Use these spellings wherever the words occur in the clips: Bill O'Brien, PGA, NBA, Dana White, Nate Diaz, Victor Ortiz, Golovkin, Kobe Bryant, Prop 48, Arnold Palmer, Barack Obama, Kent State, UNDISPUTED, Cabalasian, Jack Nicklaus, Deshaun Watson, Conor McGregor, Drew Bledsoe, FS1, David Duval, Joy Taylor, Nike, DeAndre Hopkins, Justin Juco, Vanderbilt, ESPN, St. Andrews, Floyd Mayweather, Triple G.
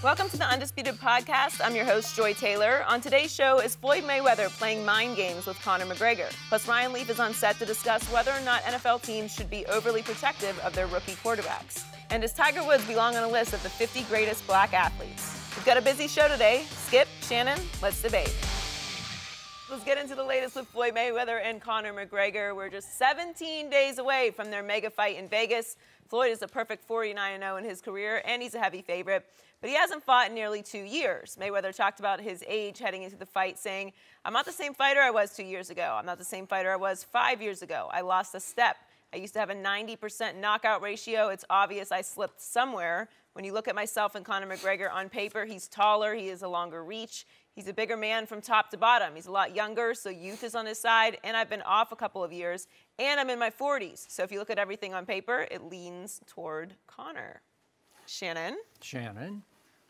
Welcome to the Undisputed Podcast. I'm your host, Joy Taylor. On today's show is Floyd Mayweather playing mind games with Conor McGregor. Plus, Ryan Leaf is on set to discuss whether or not NFL teams should be overly protective of their rookie quarterbacks. And does Tiger Woods belong on a list of the 50 greatest black athletes? We've got a busy show today. Skip, Shannon, let's debate. Let's get into the latest with Floyd Mayweather and Conor McGregor. We're just 17 days away from their mega fight in Vegas. Floyd is a perfect 49-0 in his career, and he's a heavy favorite. But he hasn't fought in nearly 2 years. Mayweather talked about his age heading into the fight, saying, "I'm not the same fighter I was 2 years ago. I'm not the same fighter I was 5 years ago. I lost a step. I used to have a 90% knockout ratio. It's obvious I slipped somewhere. When you look at myself and Conor McGregor on paper, he's taller, he has a longer reach. He's a bigger man from top to bottom. He's a lot younger, so youth is on his side, and I've been off a couple of years, and I'm in my 40s. So if you look at everything on paper, it leans toward Conor." Shannon? Shannon?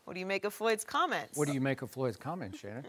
What do you make of Floyd's comments? What do you make of Floyd's comments, Shannon?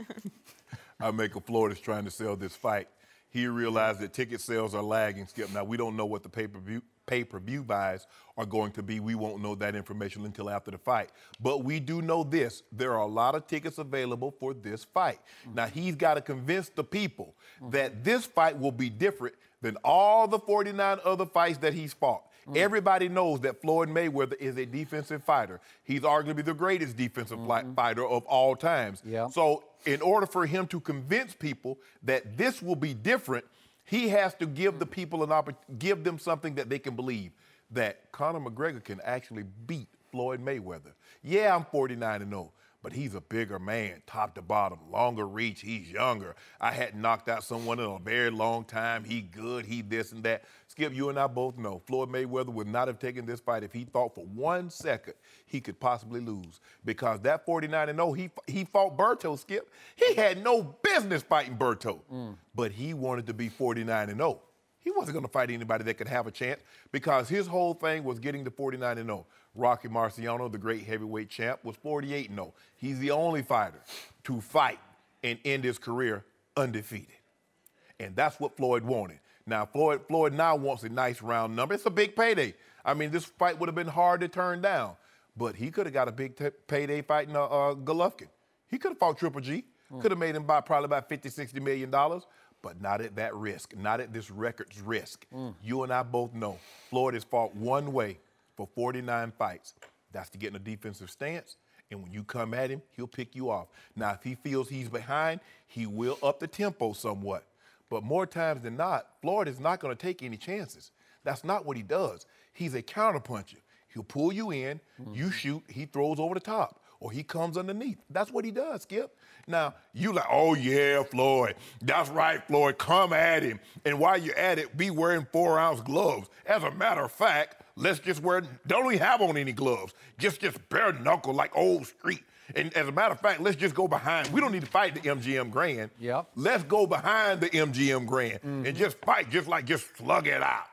I make of Floyd is trying to sell this fight. He realized that ticket sales are lagging, Skip. Now, we don't know what the pay-per-view buys are going to be. We won't know that information until after the fight. But we do know this. There are a lot of tickets available for this fight. Mm-hmm. Now, he's got to convince the people that this fight will be different than all the 49 other fights that he's fought. Mm-hmm. Everybody knows that Floyd Mayweather is a defensive fighter. He's arguably the greatest defensive fighter of all times. Yeah. So in order for him to convince people that this will be different, he has to give the people an give them something that they can believe, that Conor McGregor can actually beat Floyd Mayweather. Yeah, I'm 49-0, but he's a bigger man, top to bottom, longer reach, he's younger. I hadn't knocked out someone in a very long time. He good, he this and that. Skip, you and I both know Floyd Mayweather would not have taken this fight if he thought for 1 second he could possibly lose. Because that 49-0, he fought Berto, Skip. He had no business fighting Berto, but he wanted to be 49-0. He wasn't going to fight anybody that could have a chance because his whole thing was getting to 49-0. Rocky Marciano, the great heavyweight champ, was 48-0. He's the only fighter to fight and end his career undefeated. And that's what Floyd wanted. Now, Floyd now wants a nice round number. It's a big payday. I mean, this fight would have been hard to turn down, but he could have got a big payday fighting Golovkin. He could have fought Triple G. Could have made him buy probably about $50, $60 million. But not at that risk, not at this record's risk. You and I both know Floyd has fought one way for 49 fights. That's to get in a defensive stance, and when you come at him, he'll pick you off. Now, if he feels he's behind, he will up the tempo somewhat. But more times than not, Floyd is not going to take any chances. That's not what he does. He's a counterpuncher. He'll pull you in, you shoot, he throws over the top. Or he comes underneath. That's what he does, Skip. Now, you like, oh, yeah, Floyd. That's right, Floyd. Come at him. And while you're at it, be wearing 4-ounce gloves. As a matter of fact, let's just wear, don't even have on any gloves. Just bare knuckle like old street. And as a matter of fact, let's just go behind. We don't need to fight the MGM Grand. Yep. Let's go behind the MGM Grand and just fight, just slug it out.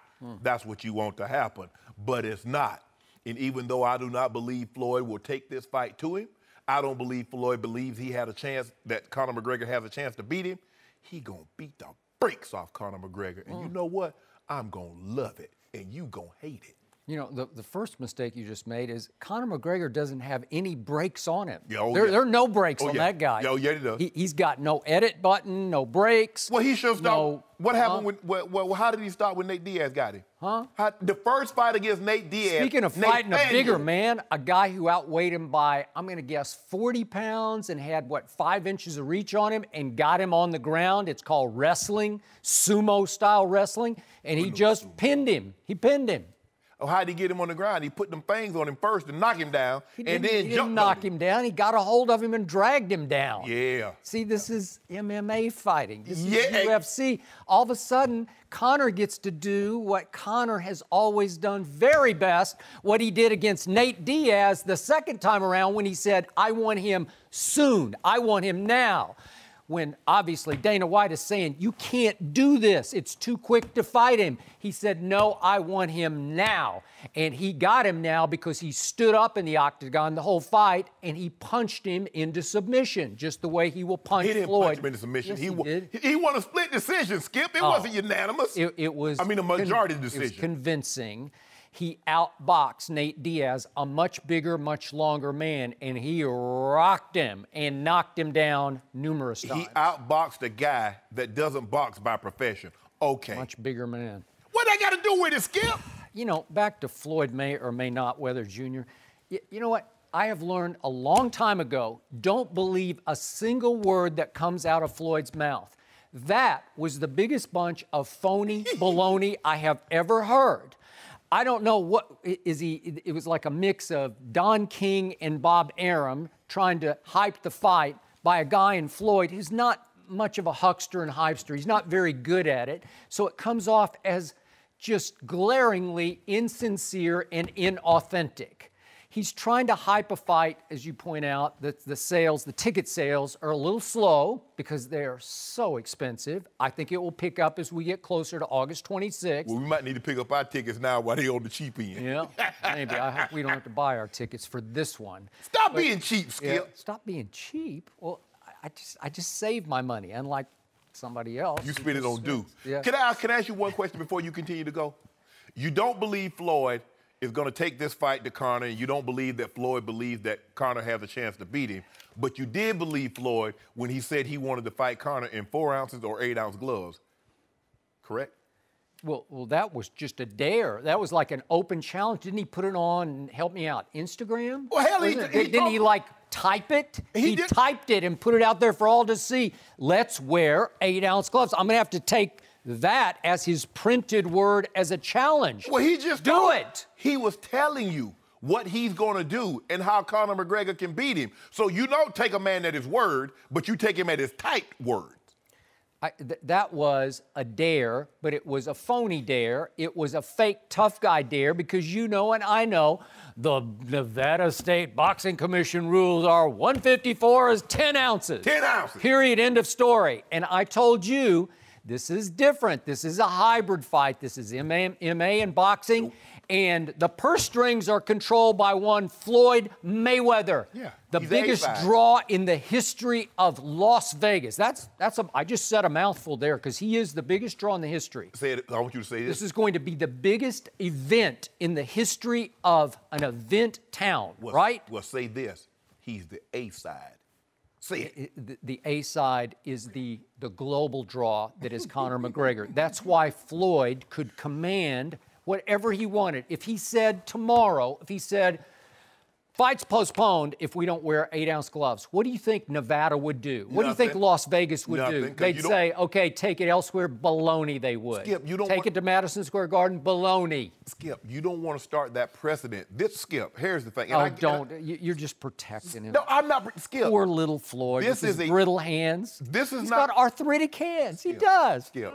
That's what you want to happen, but it's not. And even though I do not believe Floyd will take this fight to him, I don't believe Floyd believes he had a chance, that Conor McGregor has a chance to beat him. He gonna beat the brakes off Conor McGregor. And you know what? I'm gonna love it, and you gonna hate it. You know, the first mistake you just made is Conor McGregor doesn't have any brakes on him. Yeah, there are no brakes on that guy. Oh, yeah, he does. He's got no edit button, no brakes. Well, he should have stopped. What happened when, how did he start when Nate Diaz got him? The first fight against Nate Diaz. Speaking of fighting a bigger man, a guy who outweighed him by, I'm going to guess, 40 pounds and had, what, 5 inches of reach on him and got him on the ground. It's called wrestling, sumo-style wrestling, and he just pinned him. He pinned him. Oh, how did he get him on the ground? He put them things on him first to knock him down, and then he didn't knock him down. He got a hold of him and dragged him down. Yeah. See, this is MMA fighting. This is UFC. All of a sudden, Conor gets to do what Conor has always done very best, what he did against Nate Diaz the second time around when he said, "I want him soon. I want him now." When, obviously, Dana White is saying, you can't do this. It's too quick to fight him. He said, no, I want him now. And he got him now because he stood up in the octagon the whole fight, and he punched him into submission, just the way he will punch Floyd. He didn't punch him into submission. Yes, he did. He won a split decision, Skip. It wasn't unanimous. It was. I mean, a majority decision. It was convincing. He outboxed Nate Diaz, a much bigger, much longer man, and he rocked him and knocked him down numerous times. He outboxed a guy that doesn't box by profession. Okay. Much bigger man. What they got to do with it, Skip? You know, back to Floyd May or May not Weather Jr., you know what? I have learned a long time ago, don't believe a single word that comes out of Floyd's mouth. That was the biggest bunch of phony baloney I have ever heard. I don't know what is he, it was like a mix of Don King and Bob Arum trying to hype the fight by a guy in Floyd who's not much of a huckster and hypester. He's not very good at it. So it comes off as just glaringly insincere and inauthentic. He's trying to hype a fight, as you point out, that the sales, the ticket sales are a little slow because they're so expensive. I think it will pick up as we get closer to August 26th. Well, we might need to pick up our tickets now while they're on the cheap end. Yeah, maybe. I hope we don't have to buy our tickets for this one. Stop being cheap, Skip. Yeah, stop being cheap? Well, I just saved my money, unlike somebody else. You spend it on dues. Yeah. Can I ask you one question before you continue to go? You don't believe Floyd is going to take this fight to Conor, and you don't believe that Floyd believes that Conor has a chance to beat him, but you did believe Floyd when he said he wanted to fight Conor in 4 ounces or 8 ounce gloves, correct? Well, that was just a dare. That was like an open challenge. Didn't he put it on, help me out, Instagram? Well, hell, didn't he like type it? He typed it and put it out there for all to see. Let's wear 8 ounce gloves. I'm going to have to take that as his printed word as a challenge. Well, he just do it. He was telling you what he's going to do and how Conor McGregor can beat him. So you don't take a man at his word, but you take him at his typed word. That was a dare, but it was a phony dare. It was a fake tough guy dare because you know and I know the Nevada State Boxing Commission rules are 154 is 10 ounces. 10 ounces. Period, end of story. And I told you, this is different. This is a hybrid fight. This is MMA and boxing. And the purse strings are controlled by one Floyd Mayweather. Yeah, the biggest draw in the history of Las Vegas. I just said a mouthful there because he is the biggest draw in the history. Say it, I want you to say this. This is going to be the biggest event in the history of an event town, right? Well, say this. He's the A side. The A side is the global draw that is Conor McGregor. That's why Floyd could command whatever he wanted. If he said tomorrow, if he said, fight's postponed if we don't wear 8 ounce gloves, what do you think Nevada would do? What do you think Las Vegas would do? They'd say, okay, take it elsewhere. Baloney, they would. Skip, you don't take it to Madison Square Garden. Baloney. Skip, you don't want to start that precedent. Here's the thing. And you're just protecting him. No, I'm not. Skip. Poor little Floyd. This is brittle hands. He's got arthritic hands. Skip, he does. Skip,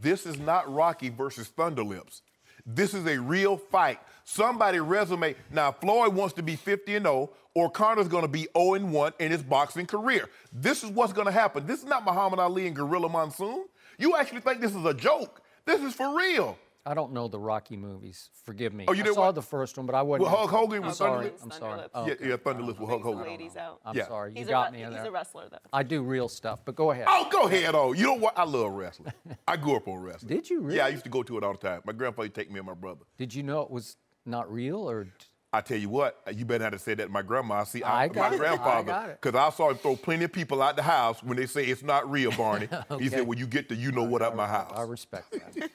this is not Rocky versus Thunderlips. This is a real fight. Somebody resume. Now, Floyd wants to be 50-0, or Conor's going to be 0-1 in his boxing career. This is what's going to happen. This is not Muhammad Ali and Gorilla Monsoon. You actually think this is a joke. This is for real. I don't know the Rocky movies. Forgive me. Oh, you saw the first one, but I wasn't. Well, Hulk Hogan was sorry. I'm sorry. Oh, okay. Yeah, Thunderlips with Hulk Hogan. I'm sorry. You got me in there. He's a wrestler, though. I do real stuff, but go ahead. Oh, go ahead. Oh, you know what? I love wrestling. I grew up on wrestling. Did you really? Yeah, I used to go to it all the time. My grandfather would take me and my brother. Did you know it was not real, or? I tell you what, you better not have said that to my grandma. See, my grandfather, because I saw him throw plenty of people out the house when they say it's not real, Barney. Okay. He said, well, you get the you know what out my house. I respect that.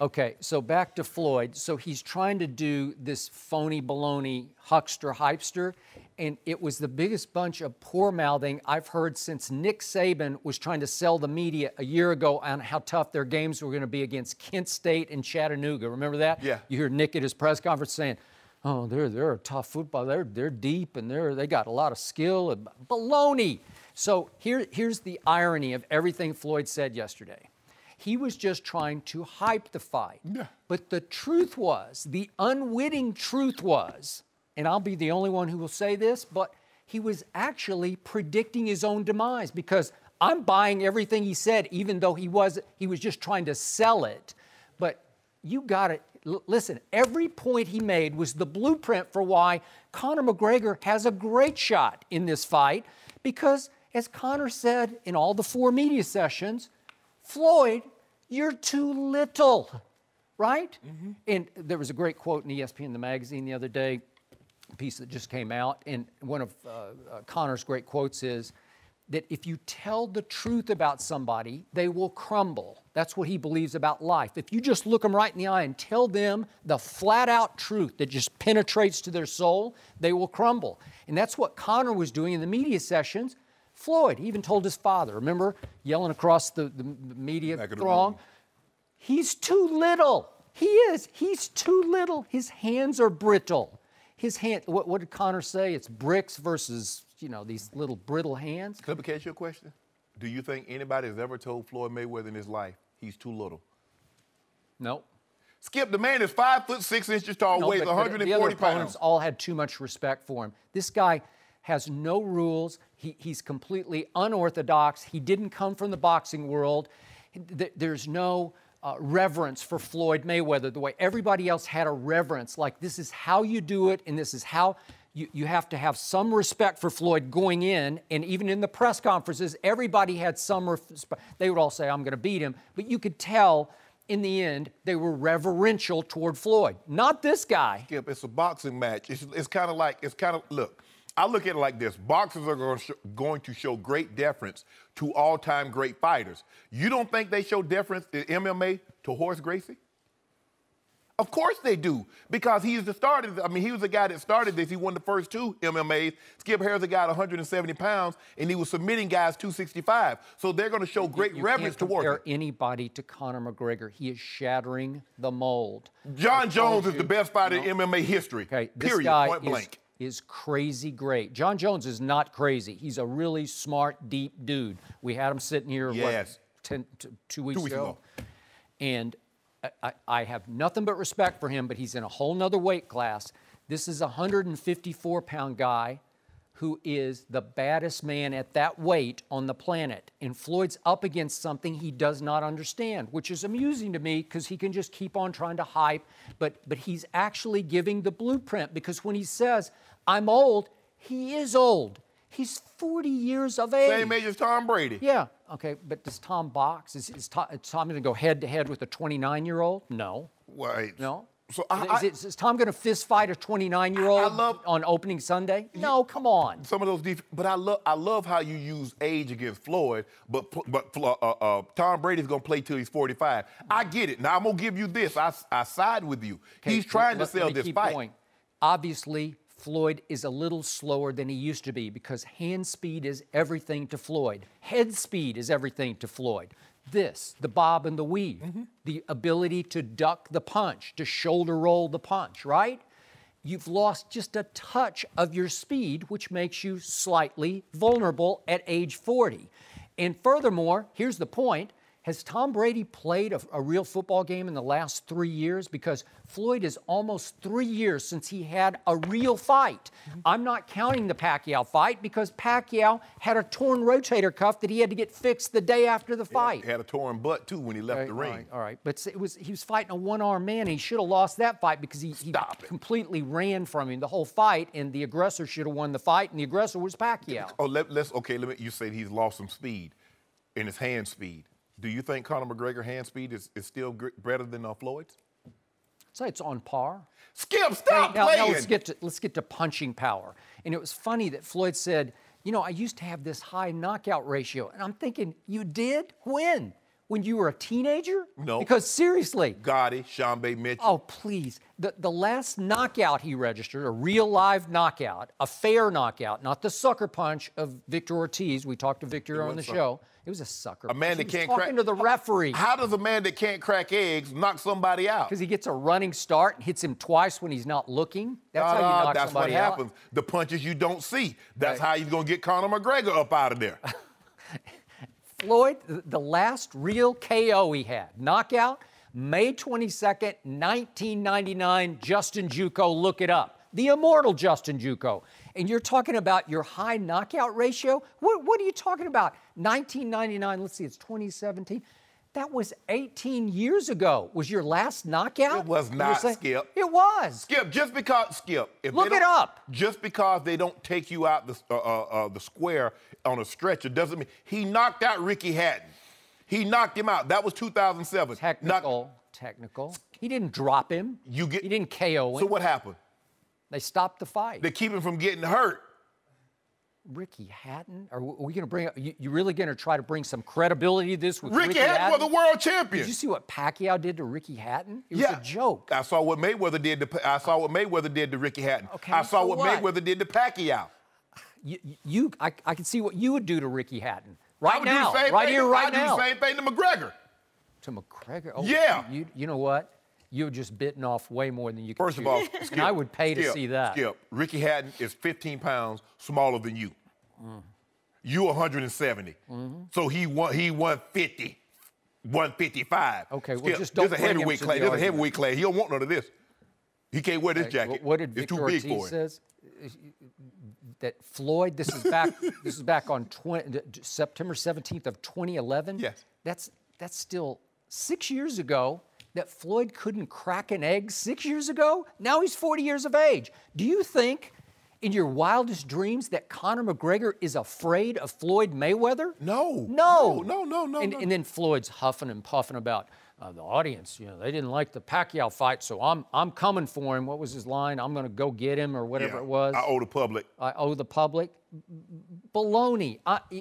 Okay, so back to Floyd. So he's trying to do this phony baloney huckster hypester, and it was the biggest bunch of poor mouthing I've heard since Nick Saban was trying to sell the media a year ago on how tough their games were going to be against Kent State and Chattanooga. Remember that? Yeah. You hear Nick at his press conference saying, oh, they're a tough football. They're deep, and they got a lot of skill and baloney. So here's the irony of everything Floyd said yesterday. He was just trying to hype the fight. Yeah. But the truth was, the unwitting truth was, and I'll be the only one who will say this, but he was actually predicting his own demise because I'm buying everything he said, even though he was just trying to sell it. But you got it. Listen, every point he made was the blueprint for why Conor McGregor has a great shot in this fight because, as Conor said in all the four media sessions, Floyd, you're too little. right? Mm-hmm. And there was a great quote in ESPN, the magazine, the other day, a piece that just came out, and one of Conor's great quotes is that if you tell the truth about somebody, they will crumble. That's what he believes about life. If you just look them right in the eye and tell them the flat-out truth that just penetrates to their soul, they will crumble. And that's what Conor was doing in the media sessions. Floyd, he even told his father, remember, yelling across the media throng, he's too little. He is. He's too little. His hands are brittle. His hand, what did Conor say? It's bricks versus, you know, these little brittle hands. Can I ask you a question? Do you think anybody has ever told Floyd Mayweather in his life he's too little? No. Skip, the man is 5'6" tall, weighs 140 pounds. The other opponents all had too much respect for him. This guy has no rules. He's completely unorthodox. He didn't come from the boxing world. There's no reverence for Floyd Mayweather the way everybody else had a reverence. Like, this is how you do it, and this is how you have to have some respect for Floyd going in. And even in the press conferences, everybody had some respect. They would all say, I'm going to beat him. But you could tell in the end, they were reverential toward Floyd. Not this guy. Skip, it's a boxing match. It's kind of like, look, I look at it like this. Boxers are going to show great deference to all-time great fighters. You don't think they show deference in MMA to Horace Gracie? Of course they do, because he's the starter. I mean, he was the guy that started this. He won the first two MMAs. Skip Harris, a guy at 170 pounds, and he was submitting guys 265. So they're going to show great reverence towards him. You can't compare anybody to Conor McGregor. He is shattering the mold. John Jones is the best fighter in MMA history, period, point blank. Is crazy great. John Jones is not crazy. He's a really smart, deep dude. We had him sitting here, what, 2 weeks ago. And I have nothing but respect for him, but he's in a whole nother weight class. This is a 154-pound guy who is the baddest man at that weight on the planet. And Floyd's up against something he does not understand, which is amusing to me because he can just keep on trying to hype, but he's actually giving the blueprint, because when he says, I'm old, he is old. He's 40 years of age. Same age as Tom Brady. Yeah, okay, but does Tom box? Is Tom gonna go head-to-head with a 29-year-old? No. Wait. No? So is Tom going to fist fight a 29-year-old on opening Sunday? No, come on. Some of those defense, but I love how you use age against Floyd, but Tom Brady's going to play till he's 45. I get it. Now I'm going to give you this. I side with you. Okay, he's trying to sell this fight. Going. Obviously, Floyd is a little slower than he used to be, because hand speed is everything to Floyd. Head speed is everything to Floyd. This, the bob and the weave, the ability to duck the punch, to shoulder roll the punch, right? You've lost just a touch of your speed, which makes you slightly vulnerable at age 40. And furthermore, here's the point, has Tom Brady played a real football game in the last 3 years? Because Floyd is almost 3 years since he had a real fight. I'm not counting the Pacquiao fight, because Pacquiao had a torn rotator cuff that he had to get fixed the day after the fight. He had a torn butt, too, when he left the ring. All right. But he was fighting a one-armed man. He should have lost that fight because he completely ran from him the whole fight, and the aggressor should have won the fight, and the aggressor was Pacquiao. Oh, let me, you say he's lost some speed in his hand speed. Do you think Conor McGregor hand speed is still better than Floyd's? I'd say it's on par. Skip, stop playing! Now let's get to punching power. And it was funny that Floyd said, you know, I used to have this high knockout ratio. And I'm thinking, you did? When? When you were a teenager? No. Because seriously. Gotti, Shambe Mitchell. Oh, please. The last knockout he registered, a real live knockout, a fair knockout, not the sucker punch of Victor Ortiz. We talked to Victor on the show. It was a sucker. A man that can't crack. Talking to the referee. How does a man that can't crack eggs knock somebody out? Because he gets a running start and hits him twice when he's not looking. That's how you knock somebody out. That's what happens. The punches you don't see. That's how you're going to get Conor McGregor up out of there. Floyd, the last real KO he had, knockout, May 22nd, 1999, Justin Juco, look it up. The immortal Justin Juco. And you're talking about your high knockout ratio? What are you talking about? 1999, let's see, it's 2017. That was 18 years ago. Was your last knockout? It was not, Skip. It was. Skip, just because, Skip. Look it up. Just because they don't take you out the square on a stretcher doesn't mean. He knocked out Ricky Hatton. He knocked him out. That was 2007. Technical technical. He didn't drop him. He didn't KO him. So what happened? They stopped the fight. They keep him from getting hurt. Ricky Hatton? Are we going to bring up... You really going to try to bring some credibility to this with Ricky Hatton? Was the world champion. Did you see what Pacquiao did to Ricky Hatton? It was a joke. I saw what Mayweather did to... I saw what Mayweather did to Ricky Hatton. Okay, I saw what Mayweather did to Pacquiao. I can see what you would do to Ricky Hatton. Right now. Right now. I would do the same thing to McGregor. To McGregor? Oh, yeah. You know what? You're just bitten off way more than you can. First of all, Skip, and I would pay to see that. Skip, Ricky Hatton is 15 pounds smaller than you. Mm. You 170. Mm-hmm. So he won 50, 155. Okay, Skip, well, just don't bring him to the argument. There's a heavyweight class. He don't want none of this. He can't wear this jacket. What did Victor Ortiz too big for him. Says? That Floyd, this is back. This is back on September 17th of 2011. Yes. That's still 6 years ago. That Floyd couldn't crack an egg 6 years ago? Now he's 40 years of age. Do you think, in your wildest dreams, that Conor McGregor is afraid of Floyd Mayweather? No. No. No. And then Floyd's huffing and puffing about the audience. You know, they didn't like the Pacquiao fight, so I'm coming for him. What was his line? I'm going to go get him, or whatever it was. I owe the public. I owe the public. Baloney.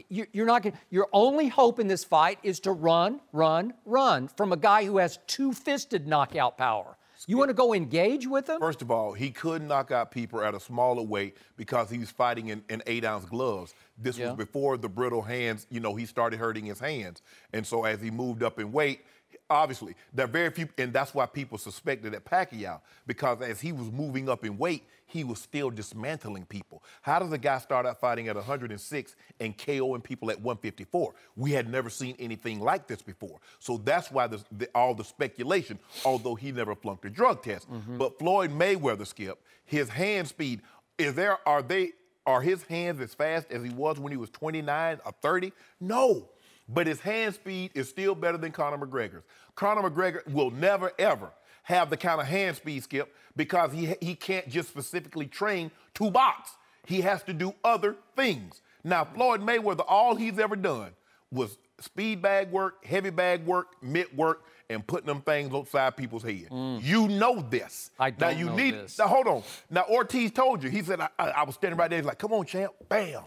You're not gonna, your only hope in this fight is to run from a guy who has two-fisted knockout power. You want to go engage with him? First of all, he could knock out people at a smaller weight because he was fighting in 8-ounce gloves. This was before the brittle hands, you know, he started hurting his hands. And so as he moved up in weight, obviously, there are very few, and that's why people suspected that Pacquiao, because as he was moving up in weight, he was still dismantling people. How does a guy start out fighting at 106 and KOing people at 154? We had never seen anything like this before. So that's why all the speculation, although he never flunked a drug test. Mm-hmm. But Floyd Mayweather, Skip, his hand speed, are his hands as fast as he was when he was 29 or 30? No. But his hand speed is still better than Conor McGregor's. Conor McGregor will never, ever have the kind of hand speed, Skip, because he can't just specifically train to box. He has to do other things. Now, Floyd Mayweather, all he's ever done was speed bag work, heavy bag work, mitt work, and putting them things outside people's head. Mm. You know this. I don't know this. Now, hold on. Now, Ortiz told you. He said, I was standing right there. He's like, come on, champ. Bam.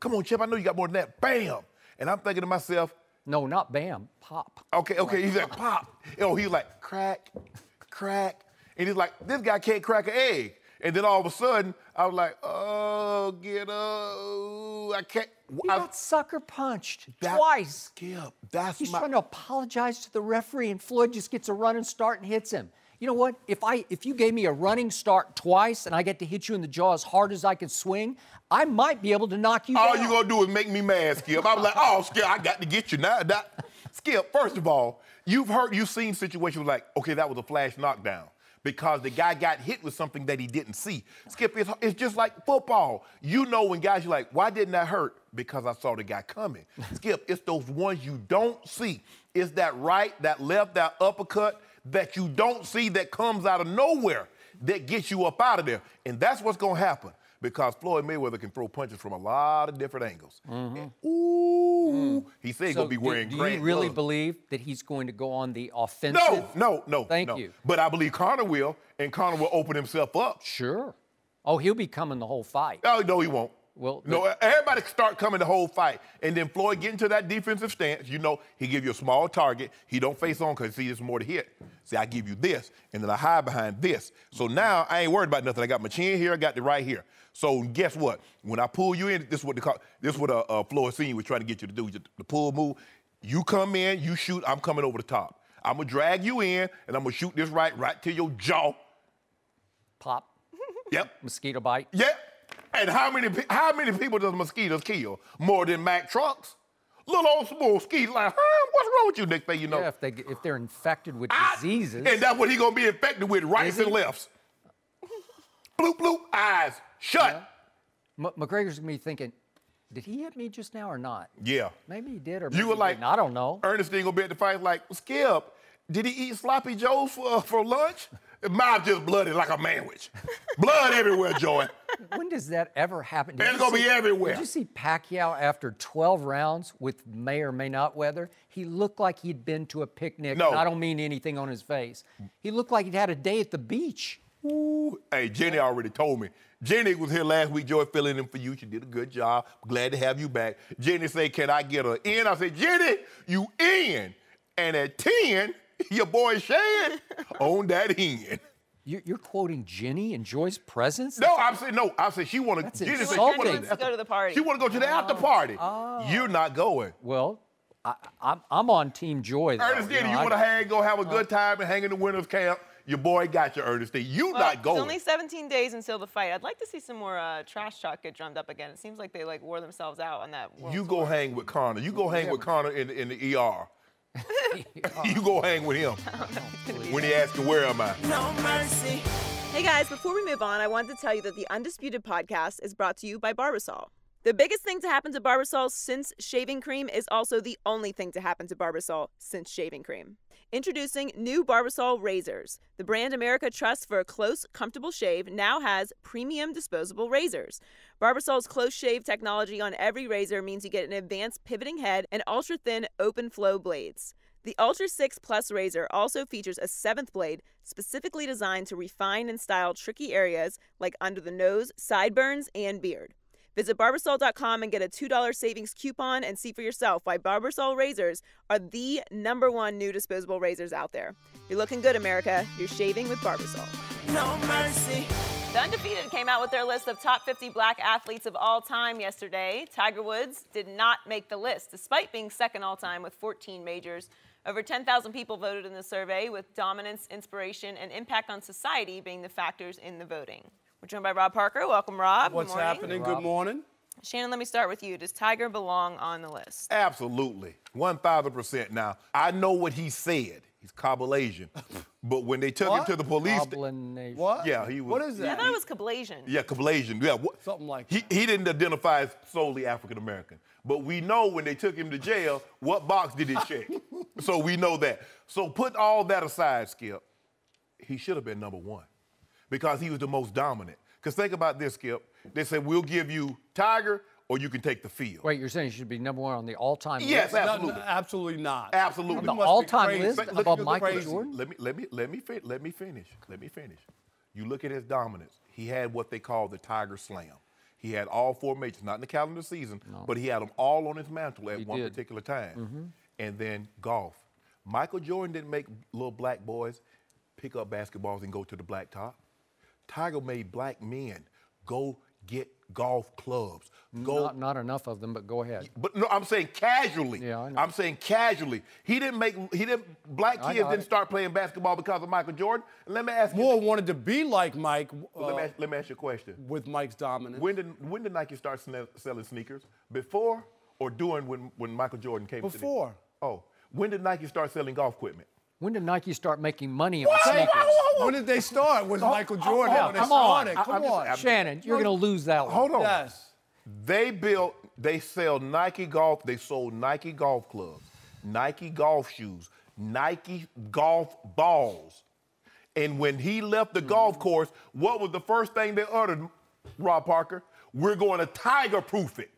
Come on, champ. I know you got more than that. Bam. And I'm thinking to myself... No, not bam, pop. Okay, he's like, pop. Oh, he's like, crack. And he's like, this guy can't crack an egg. And then all of a sudden, I was like, oh, get up, I can't. He got sucker punched twice. Skip, that's he's trying to apologize to the referee, and Floyd just gets a running start and hits him. You know what? If you gave me a running start twice and I get to hit you in the jaw as hard as I can swing, I might be able to knock you down. All you're going to do is make me mad, Skip. I'm like, oh, Skip, I got to get you now. Skip, first of all, you've seen situations like, okay, that was a flash knockdown because the guy got hit with something that he didn't see. Skip, it's just like football. You know when guys are like, why didn't that hurt? Because I saw the guy coming. Skip, it's those ones you don't see. It's that right, that left, that uppercut, that you don't see that comes out of nowhere that gets you up out of there. And that's what's going to happen because Floyd Mayweather can throw punches from a lot of different angles. Mm-hmm. And, ooh, he said he's going to be wearing gray. Do you really believe that he's going to go on the offensive? No. Thank you. But I believe Conor will, and Conor will open himself up. Sure. Oh, he'll be coming the whole fight. Oh, no, he won't. Well, no, everybody start coming the whole fight. And then Floyd get into that defensive stance. You know, he give you a small target. He don't face on because, see, there's more to hit. See, I give you this, and then I hide behind this. So now I ain't worried about nothing. I got my chin here. I got it right here. So guess what? When I pull you in, this is what Floyd Senior was trying to get you to do, the pull move. You come in, you shoot, I'm coming over the top. I'm going to drag you in, and I'm going to shoot this right to your jaw. Pop. Yep. Mosquito bite. Yep. And how many people does mosquitoes kill? More than Mack trucks? Little old small mosquitoes like, huh, what's wrong with you? Next thing you know. Yeah, if they're infected with diseases. And that's what he's going to be infected with, rights and lefts. Bloop, bloop, eyes shut. Yeah. McGregor's going to be thinking, did he hit me just now or not? Yeah. Maybe he did or maybe he didn't. I don't know. Ernestine going to be at the fight like, Skip, did he eat sloppy joes for lunch? Mouth just blooded like a manwich. Blood everywhere, Joey. When does that ever happen? It's going to be everywhere. Did you see Pacquiao after 12 rounds with may or may not weather? He looked like he'd been to a picnic. No. And I don't mean anything on his face. He looked like he'd had a day at the beach. Ooh. Hey, Jenny already told me. Jenny was here last week. Joy filling in for you. She did a good job. Glad to have you back. Jenny said, can I get her in? I said, Jenny, you in. And at 10, your boy Shad on that end. You're quoting Jenny in Joy's presence? No, I'm saying no. I said she wanted to go to the party. She want to go to the after party. Oh. You're not going. Well, I'm on Team Joy. Ernestine, you want to go have a good time and hang in the winner's camp. Your boy got you, Ernestine. You not going. It's only 17 days until the fight. I'd like to see some more trash talk get drummed up again. It seems like they like wore themselves out on that. World tour. Hang with Conor. You go hang with Conor in the ER. You go hang with him when he asks you, where am I? No mercy. Hey guys, before we move on, I wanted to tell you that the Undisputed podcast is brought to you by Barbasol. The biggest thing to happen to Barbasol since shaving cream is also the only thing to happen to Barbasol since shaving cream. Introducing new Barbasol razors. The brand America trusts for a close, comfortable shave now has premium disposable razors. Barbasol's close shave technology on every razor means you get an advanced pivoting head and ultra-thin open-flow blades. The Ultra 6 Plus razor also features a 7th blade specifically designed to refine and style tricky areas like under the nose, sideburns, and beard. Visit Barbasol.com and get a $2 savings coupon and see for yourself why Barbasol razors are the #1 new disposable razors out there. You're looking good, America. You're shaving with Barbasol. No mercy. The Undefeated came out with their list of top 50 black athletes of all time yesterday. Tiger Woods did not make the list, despite being second all time with 14 majors. Over 10,000 people voted in the survey, with dominance, inspiration, and impact on society being the factors in the voting. We're joined by Rob Parker. Welcome, Rob. What's happening? Good morning. Shannon, let me start with you. Does Tiger belong on the list? Absolutely. 1,000%. Now, I know what he said. He's Cabalasian. But when they took him to the police... What? Yeah, he was... What is that? Yeah, I thought it was Cabalasian. Yeah, Cabalasian. Yeah, something like that. He didn't identify as solely African-American. But we know when they took him to jail, what box did it check? So we know that. So put all that aside, Skip. He should have been #1. Because he was the most dominant. Because think about this, Skip. They said, we'll give you Tiger, or you can take the field. Wait, you're saying he should be #1 on the all-time list? Yes, absolutely. No, absolutely not. Absolutely. On the all-time list above Michael Jordan? Let me finish. You look at his dominance. He had what they call the Tiger Slam. He had all four majors, not in the calendar season, but he had them all on his mantle at one particular time. And then golf. Michael Jordan didn't make little black boys pick up basketballs and go to the blacktop. Tiger made black men go get golf clubs. Not enough of them, but go ahead. But no, I'm saying casually. Yeah, I know. I'm saying casually. Black kids didn't start playing basketball because of Michael Jordan. Let me ask you. Moore wanted to be like Mike. Let me ask you a question. With Mike's dominance. When did Nike start selling sneakers? Before or during when Michael Jordan came to the... Before. Oh. When did Nike start selling golf equipment? When did Nike start making money on sneakers? When did they start? Was Michael Jordan? Come on. Shannon, you're going to lose that one. Hold on. Yes. They sold Nike golf clubs, Nike golf shoes, Nike golf balls. And when he left the golf course, what was the first thing they uttered, Rob Parker? We're going to Tiger-proof it.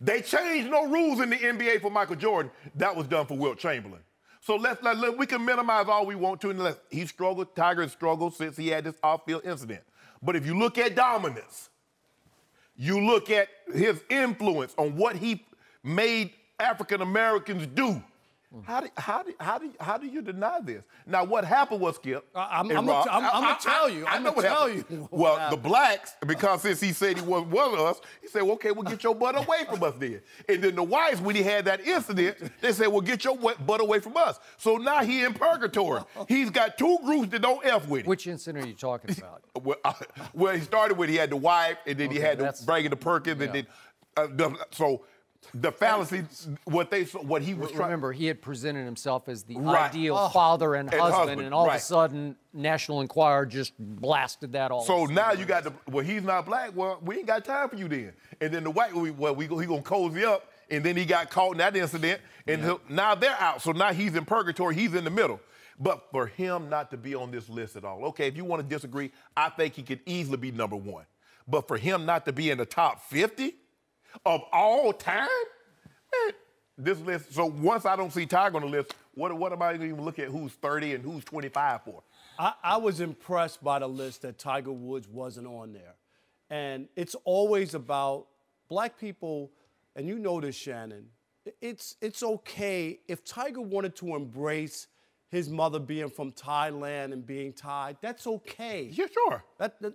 They changed no rules in the NBA for Michael Jordan. That was done for Wilt Chamberlain. So we can minimize all we want to, unless he struggled, Tiger has struggled since he had this off-field incident. But if you look at dominance, you look at his influence on what he made African-Americans do. How do you deny this? Now, what happened was, Skip, I'm going to tell you. Well, the blacks, because since he said he wasn't one of us, he said, well, okay, well, get your butt away from us then. And then the whites, when he had that incident, they said, well, get your butt away from us. So now he in purgatory. He's got two groups that don't F with him. Which incident are you talking about? Well, he started with he had the wife, and then he had to bring in the Perkins, and then, so... The fallacy, what he was trying... Remember, he had presented himself as the ideal father and husband, and all of a sudden, National Enquirer just blasted that all. So now you got the, well, he's not black, well, we ain't got time for you then. And then the white, he gonna cozy up, and then he got caught in that incident, and now they're out. So now he's in purgatory, he's in the middle. But for him not to be on this list at all, okay, if you want to disagree, I think he could easily be #1. But for him not to be in the top 50 of all time, man, this list. So once I don't see Tiger on the list, what am I going to even look at who's 30 and who's 25 for? I was impressed by the list that Tiger Woods wasn't on there. And it's always about black people, and you know this, Shannon, it's okay if Tiger wanted to embrace his mother being from Thailand and being Thai, that's okay. Yeah, sure.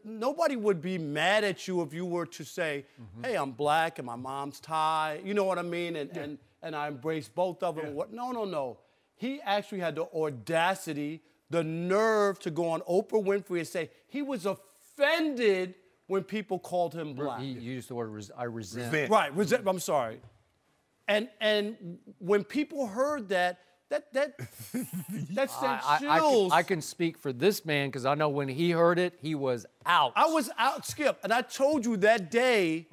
Nobody would be mad at you if you were to say, hey, I'm black and my mom's Thai, you know what I mean? And, and I embrace both of them. Yeah. No, no, no. He actually had the audacity, the nerve to go on Oprah Winfrey and say he was offended when people called him black. He used the word, I resent. Right, I'm sorry. And when people heard that, that sent chills. I can speak for this man because I know when he heard it, he was out. I was out, Skip. And I told you that day,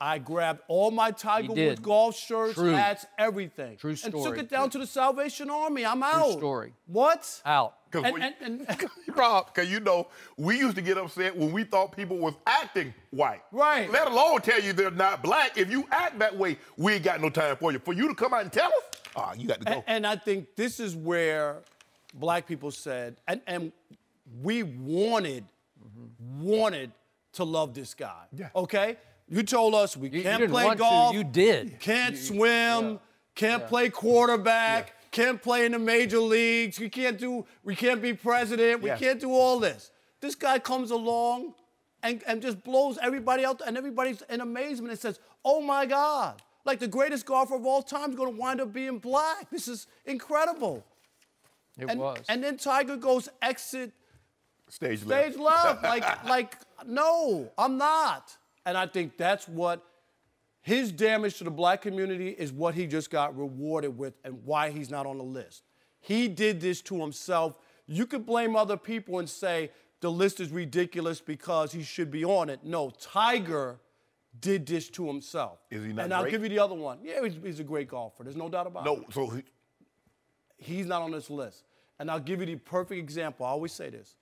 I grabbed all my Tiger Woods golf shirts, hats, everything. True story. And took it down to the Salvation Army. I'm out. True story. What? Out. Rob, because you know, we used to get upset when we thought people was acting white. Right. Let alone tell you they're not black. If you act that way, we ain't got no time for you. For you to come out and tell us, oh, you got to go. And I think this is where black people said, and we wanted to love this guy, okay? You told us we can't play golf. You did. Can't swim. Can't play quarterback. Can't play in the major leagues. We can't do. We can't be president. We can't do all this. This guy comes along, and just blows everybody out, and everybody's in amazement and says, "Oh my God! Like the greatest golfer of all time is going to wind up being black. This is incredible." It was. And then Tiger goes stage left. Like no, I'm not. And I think that's what his damage to the black community is what he just got rewarded with and why he's not on the list. He did this to himself. You could blame other people and say the list is ridiculous because he should be on it. No, Tiger did this to himself. Is he not great? I'll give you the other one. Yeah, he's a great golfer. There's no doubt about it. No, so he's not on this list. And I'll give you the perfect example. I always say this.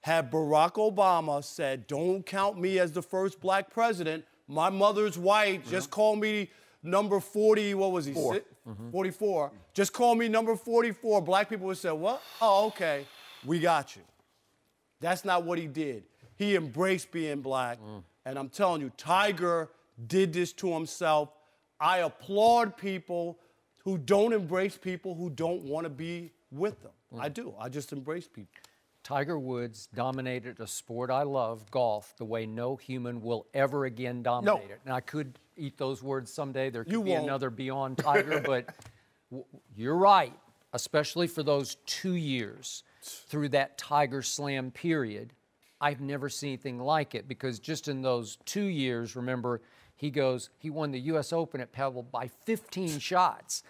Had Barack Obama said, don't count me as the first black president, my mother's white, just call me number 40, what was he, 44. Just call me number 44, black people would say, what? Oh, okay, we got you. That's not what he did. He embraced being black, and I'm telling you, Tiger did this to himself. I applaud people who don't embrace people who don't want to be with them. I do, I just embrace people. Tiger Woods dominated a sport I love, golf, the way no human will ever again dominate it. And I could eat those words someday. There could be another Beyond Tiger, but you're right, especially for those 2 years through that Tiger Slam period. I've never seen anything like it because just in those 2 years, remember, he won the US Open at Pebble by 15 shots.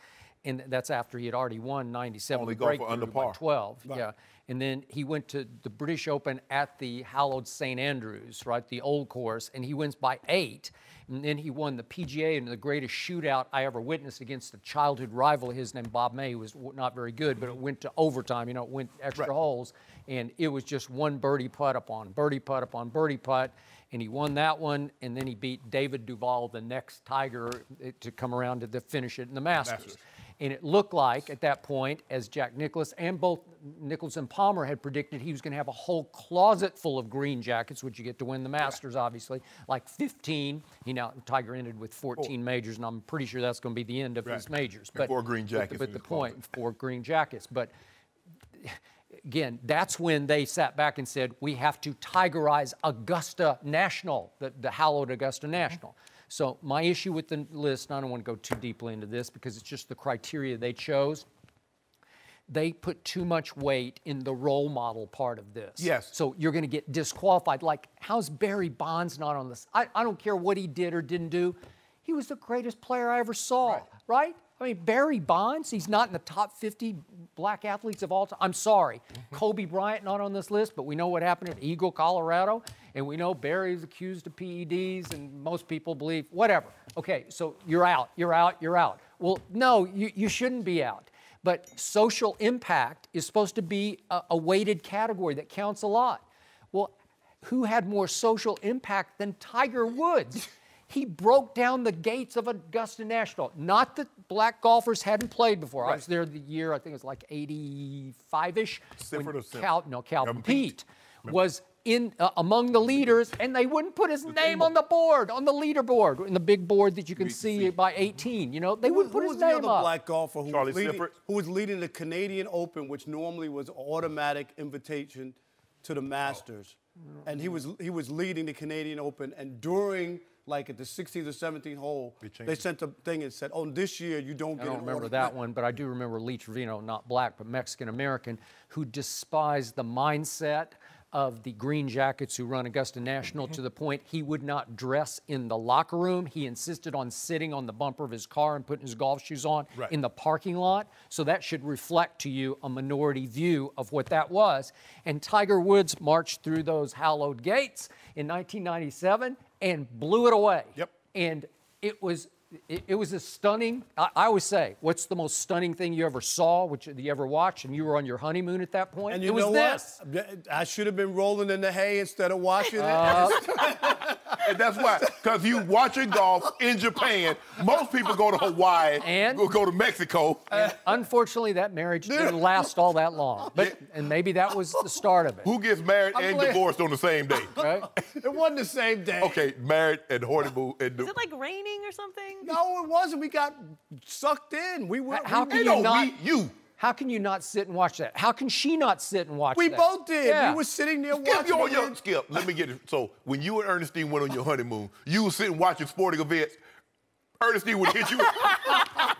And that's after he had already won 97. Only golf under par. 12, right. And then he went to the British Open at the hallowed St. Andrews, right, the old course, and he wins by 8. And then he won the PGA in the greatest shootout I ever witnessed against a childhood rival of his named Bob May, who was not very good, but it went to overtime, you know, it went extra holes. And it was just one birdie putt upon birdie putt upon birdie putt. And he won that one, and then he beat David Duval, the next Tiger, to come around to finish it in the Masters. And it looked like, at that point, as Jack Nicklaus and both Nicklaus and Palmer had predicted, he was going to have a whole closet full of green jackets, which you get to win the Masters, obviously, like 15. Tiger ended with 14 majors, and I'm pretty sure that's going to be the end of his majors. But 4 green jackets. But the point, 4 green jackets. But again, that's when they sat back and said, we have to Tigerize Augusta National, the hallowed Augusta National. So my issue with the list, and I don't want to go too deeply into this because it's just the criteria they chose. They put too much weight in the role model part of this. Yes. So you're going to get disqualified. Like, how's Barry Bonds not on this? I don't care what he did or didn't do. He was the greatest player I ever saw, right? I mean, Barry Bonds, he's not in the top 50 black athletes of all time. I'm sorry. Kobe Bryant not on this list, but we know what happened at Eagle, Colorado, and we know Barry's accused of PEDs, and most people believe, whatever. Okay, so you're out, you're out, you're out. Well, no, you shouldn't be out. But social impact is supposed to be a weighted category that counts a lot. Well, who had more social impact than Tiger Woods. He broke down the gates of Augusta National. Not that black golfers hadn't played before. Right. I was there the year, I think it was like 85-ish. Stanford or Cal? No, Cal Peete was in, among the leaders, and they wouldn't put his name on the board, on the leaderboard, in the big board that you can see by 18. You know, they wouldn't put his name up. Who was the other black golfer who was leading the Canadian Open, which normally was automatic invitation to the Masters, and he was leading the Canadian Open, and during like at the 16th or 17th hole, they sent a thing and said, oh, this year you don't get an automatic. I don't remember that one, but I do remember Lee Trevino, not black, but Mexican-American, who despised the mindset of the Green Jackets who run Augusta National to the point he would not dress in the locker room. He insisted on sitting on the bumper of his car and putting his golf shoes on in the parking lot. So that should reflect to you a minority view of what that was. And Tiger Woods marched through those hallowed gates in 1997 and blew it away. Yep. And it was a stunning, I always say, what's the most stunning thing you ever saw, which you ever watched, and you were on your honeymoon at that point? And you know this. I should have been rolling in the hay instead of watching it. And that's why, because you watching golf in Japan, most people go to Hawaii, and go to Mexico. And unfortunately, that marriage didn't last all that long. But, and maybe that was the start of it. Who gets married and divorced on the same day? Right? It wasn't the same day. Okay, married and honeymoon. And is it like raining or something? No, it wasn't. We got sucked in. We were. How can you not? How can you not sit and watch that? How can she not sit and watch that? We both did. Yeah. We were sitting there watching. Skip, let me get it. So when you and Ernestine went on your honeymoon, you were sitting watching sporting events. Ernestine would hit you.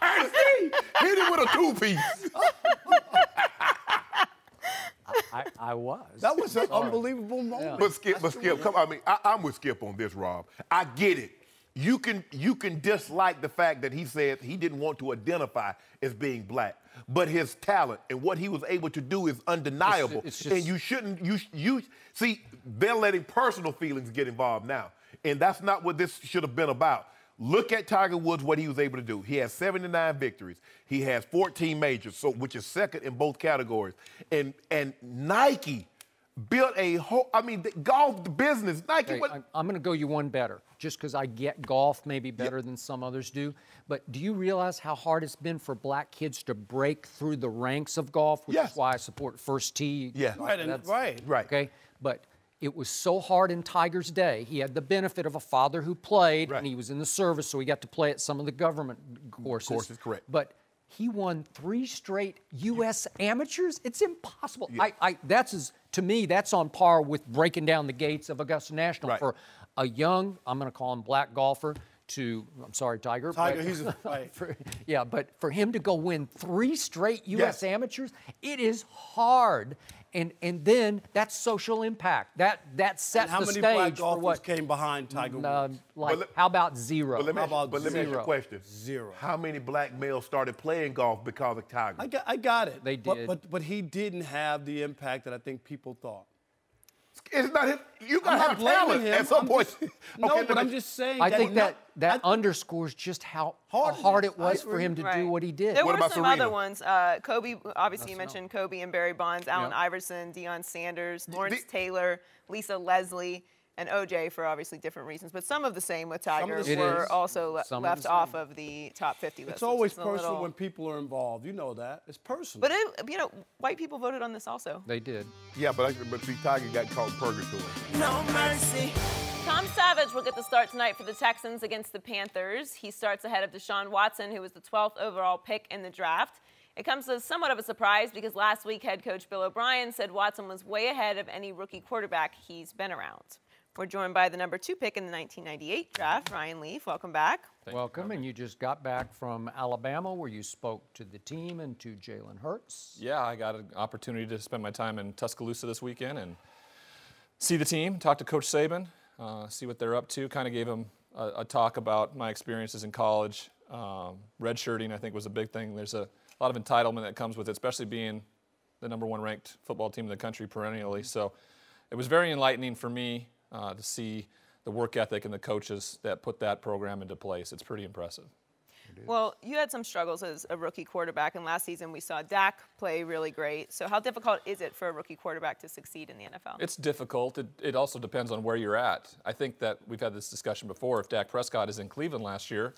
Ernestine! Hit him with a two-piece. I was. That was an unbelievable moment. Yeah. But Skip, come on. I mean, I'm with Skip on this, Rob. I get it. You can dislike the fact that he said he didn't want to identify as being black, but his talent and what he was able to do is undeniable. It's just, and you shouldn't, you see, they're letting personal feelings get involved now, and that's not what this should have been about. Look at Tiger Woods, what he was able to do. He has 79 victories. He has 14 majors, so which is second in both categories. And Nike built a whole, I mean, the golf business, Nike. Hey, I'm going to go you one better, just because I get golf maybe better than some others do. But do you realize how hard it's been for black kids to break through the ranks of golf, which is why I support First Tee? Yeah, right. Okay, but it was so hard in Tiger's day. He had the benefit of a father who played, and he was in the service, so he got to play at some of the government courses. Courses, correct. But he won 3 straight U.S. amateurs? It's impossible. Yeah. To me, that's on par with breaking down the gates of Augusta National for a young, I'm going to call him black golfer, I'm sorry, Tiger. Tiger, he's a fight. But for him to go win 3 straight U.S. amateurs, it is hard. And then that's social impact. That sets the stage for what. How many black golfers came behind Tiger Woods? How about zero? Let me ask you a question. Zero. How many black males started playing golf because of Tiger? I got it. They did. But he didn't have the impact that I think people thought. It's not his. You gotta have talent at some point. No, but I'm just saying. I think that underscores just how hard it was for him to do what he did. There were some other ones. Kobe, obviously you mentioned Kobe and Barry Bonds, Allen Iverson, Deion Sanders, Lawrence Taylor, Lisa Leslie, and OJ for obviously different reasons. But some of the same with Tiger were also left off of the top 50 list. It's always personal when people are involved. You know that. It's personal. But, white people voted on this also. They did. Yeah, but see, Tiger got caught in purgatory. No mercy. Tom Savage will get the start tonight for the Texans against the Panthers. He starts ahead of Deshaun Watson, who was the 12th overall pick in the draft. It comes as somewhat of a surprise because last week head coach Bill O'Brien said Watson was way ahead of any rookie quarterback he's been around. We're joined by the number 2 pick in the 1998 draft, Ryan Leaf. Welcome back. Welcome, and you just got back from Alabama where you spoke to the team and to Jalen Hurts. Yeah, I got an opportunity to spend my time in Tuscaloosa this weekend and see the team, talk to Coach Saban, see what they're up to. Kind of gave him a talk about my experiences in college. Redshirting, I think, was a big thing. There's a lot of entitlement that comes with it, especially being the number 1 ranked football team in the country perennially. So it was very enlightening for me. To see the work ethic and the coaches that put that program into place. It's pretty impressive. is. Well, you had some struggles as a rookie quarterback, and last season we saw Dak play really great. So how difficult is it for a rookie quarterback to succeed in the NFL? It's difficult. It also depends on where you're at. I think that we've had this discussion before. If Dak Prescott is in Cleveland last year,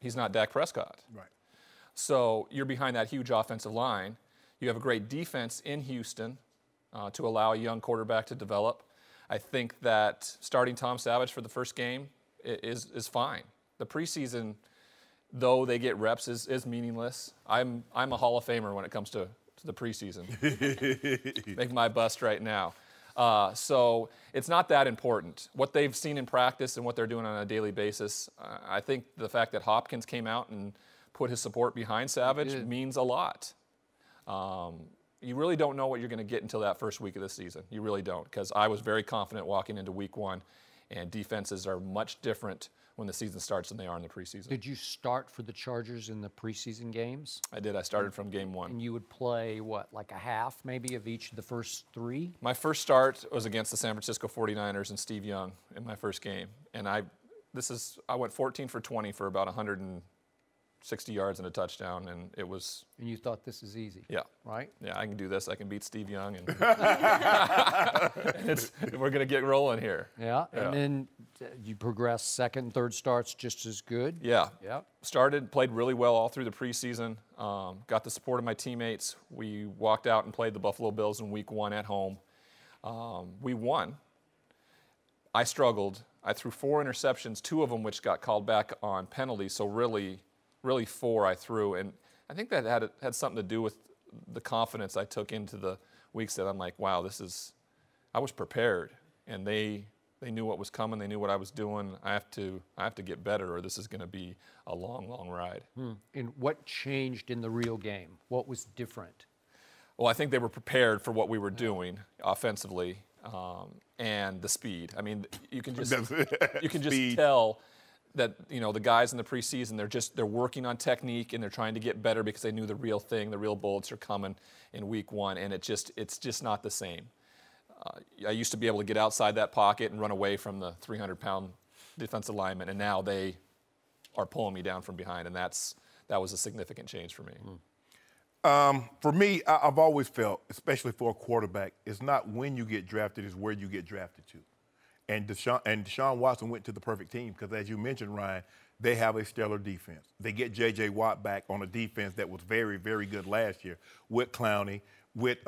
he's not Dak Prescott. Right. So you're behind that huge offensive line. You have a great defense in Houston to allow a young quarterback to develop. I think that starting Tom Savage for the first game is fine. The preseason, though they get reps, is meaningless. I'm a Hall of Famer when it comes to the preseason. Make my bust right now. So it's not that important. What they've seen in practice and what they're doing on a daily basis, I think the fact that Hopkins came out and put his support behind Savage means a lot. You really don't know what you're going to get until that first week of the season. You really don't, because I was very confident walking into week one, and defenses are much different when the season starts than they are in the preseason. Did you start for the Chargers in the preseason games? I did. I started from game one. And you would play, what, like a half maybe of each of the first three? My first start was against the San Francisco 49ers and Steve Young in my first game. And I went 14 for 20 for about 160 yards and a touchdown, and it was... And you thought this is easy. Yeah. Right? Yeah, I can do this. I can beat Steve Young. And we're going to get rolling here. Yeah, and then you progress second, third starts just as good. Yeah. Yeah. Started, played really well all through the preseason. Got the support of my teammates. We walked out and played the Buffalo Bills in week one at home. We won. I struggled. I threw 4 interceptions, 2 of them which got called back on penalty, so really 4 I threw, and I think that had something to do with the confidence I took into the weeks that I'm like, wow, I was prepared, and they knew what was coming, they knew what I was doing. I have to get better, or this is going to be a long, long ride. And what changed in the real game? What was different? Well, I think they were prepared for what we were doing offensively, and the speed. I mean, you can just tell that, you know, the guys in the preseason, they're working on technique and they're trying to get better because they knew the real thing, the real bullets are coming in week one, and it's just not the same. I used to be able to get outside that pocket and run away from the 300-pound defensive lineman, and now they are pulling me down from behind, and that was a significant change for me. For me, I've always felt, especially for a quarterback, it's not when you get drafted, it's where you get drafted to. And Deshaun Watson went to the perfect team because, as you mentioned, Ryan, they have a stellar defense. They get J.J. Watt back on a defense that was very, very good last year with Clowney, with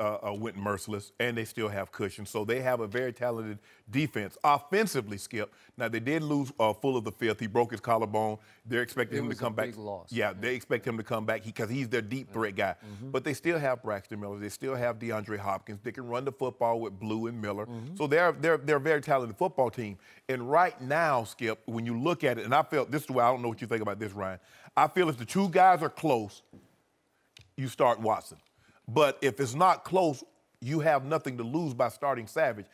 Merciless, and they still have cushion. So they have a very talented defense. Offensively, Skip, now they did lose Full of the fifth. He broke his collarbone. They're expecting him to come back. It was a big loss. Yeah, they expect him to come back because he's their deep threat guy. Mm-hmm. But they still have Braxton Miller. They still have DeAndre Hopkins. They can run the football with Blue and Miller. Mm-hmm. So they're a very talented football team. And right now, Skip, when you look at it, and I felt this is why I don't know what you think about this, Ryan. I feel if the two guys are close, you start Watson. But if it's not close, you have nothing to lose by starting Savage,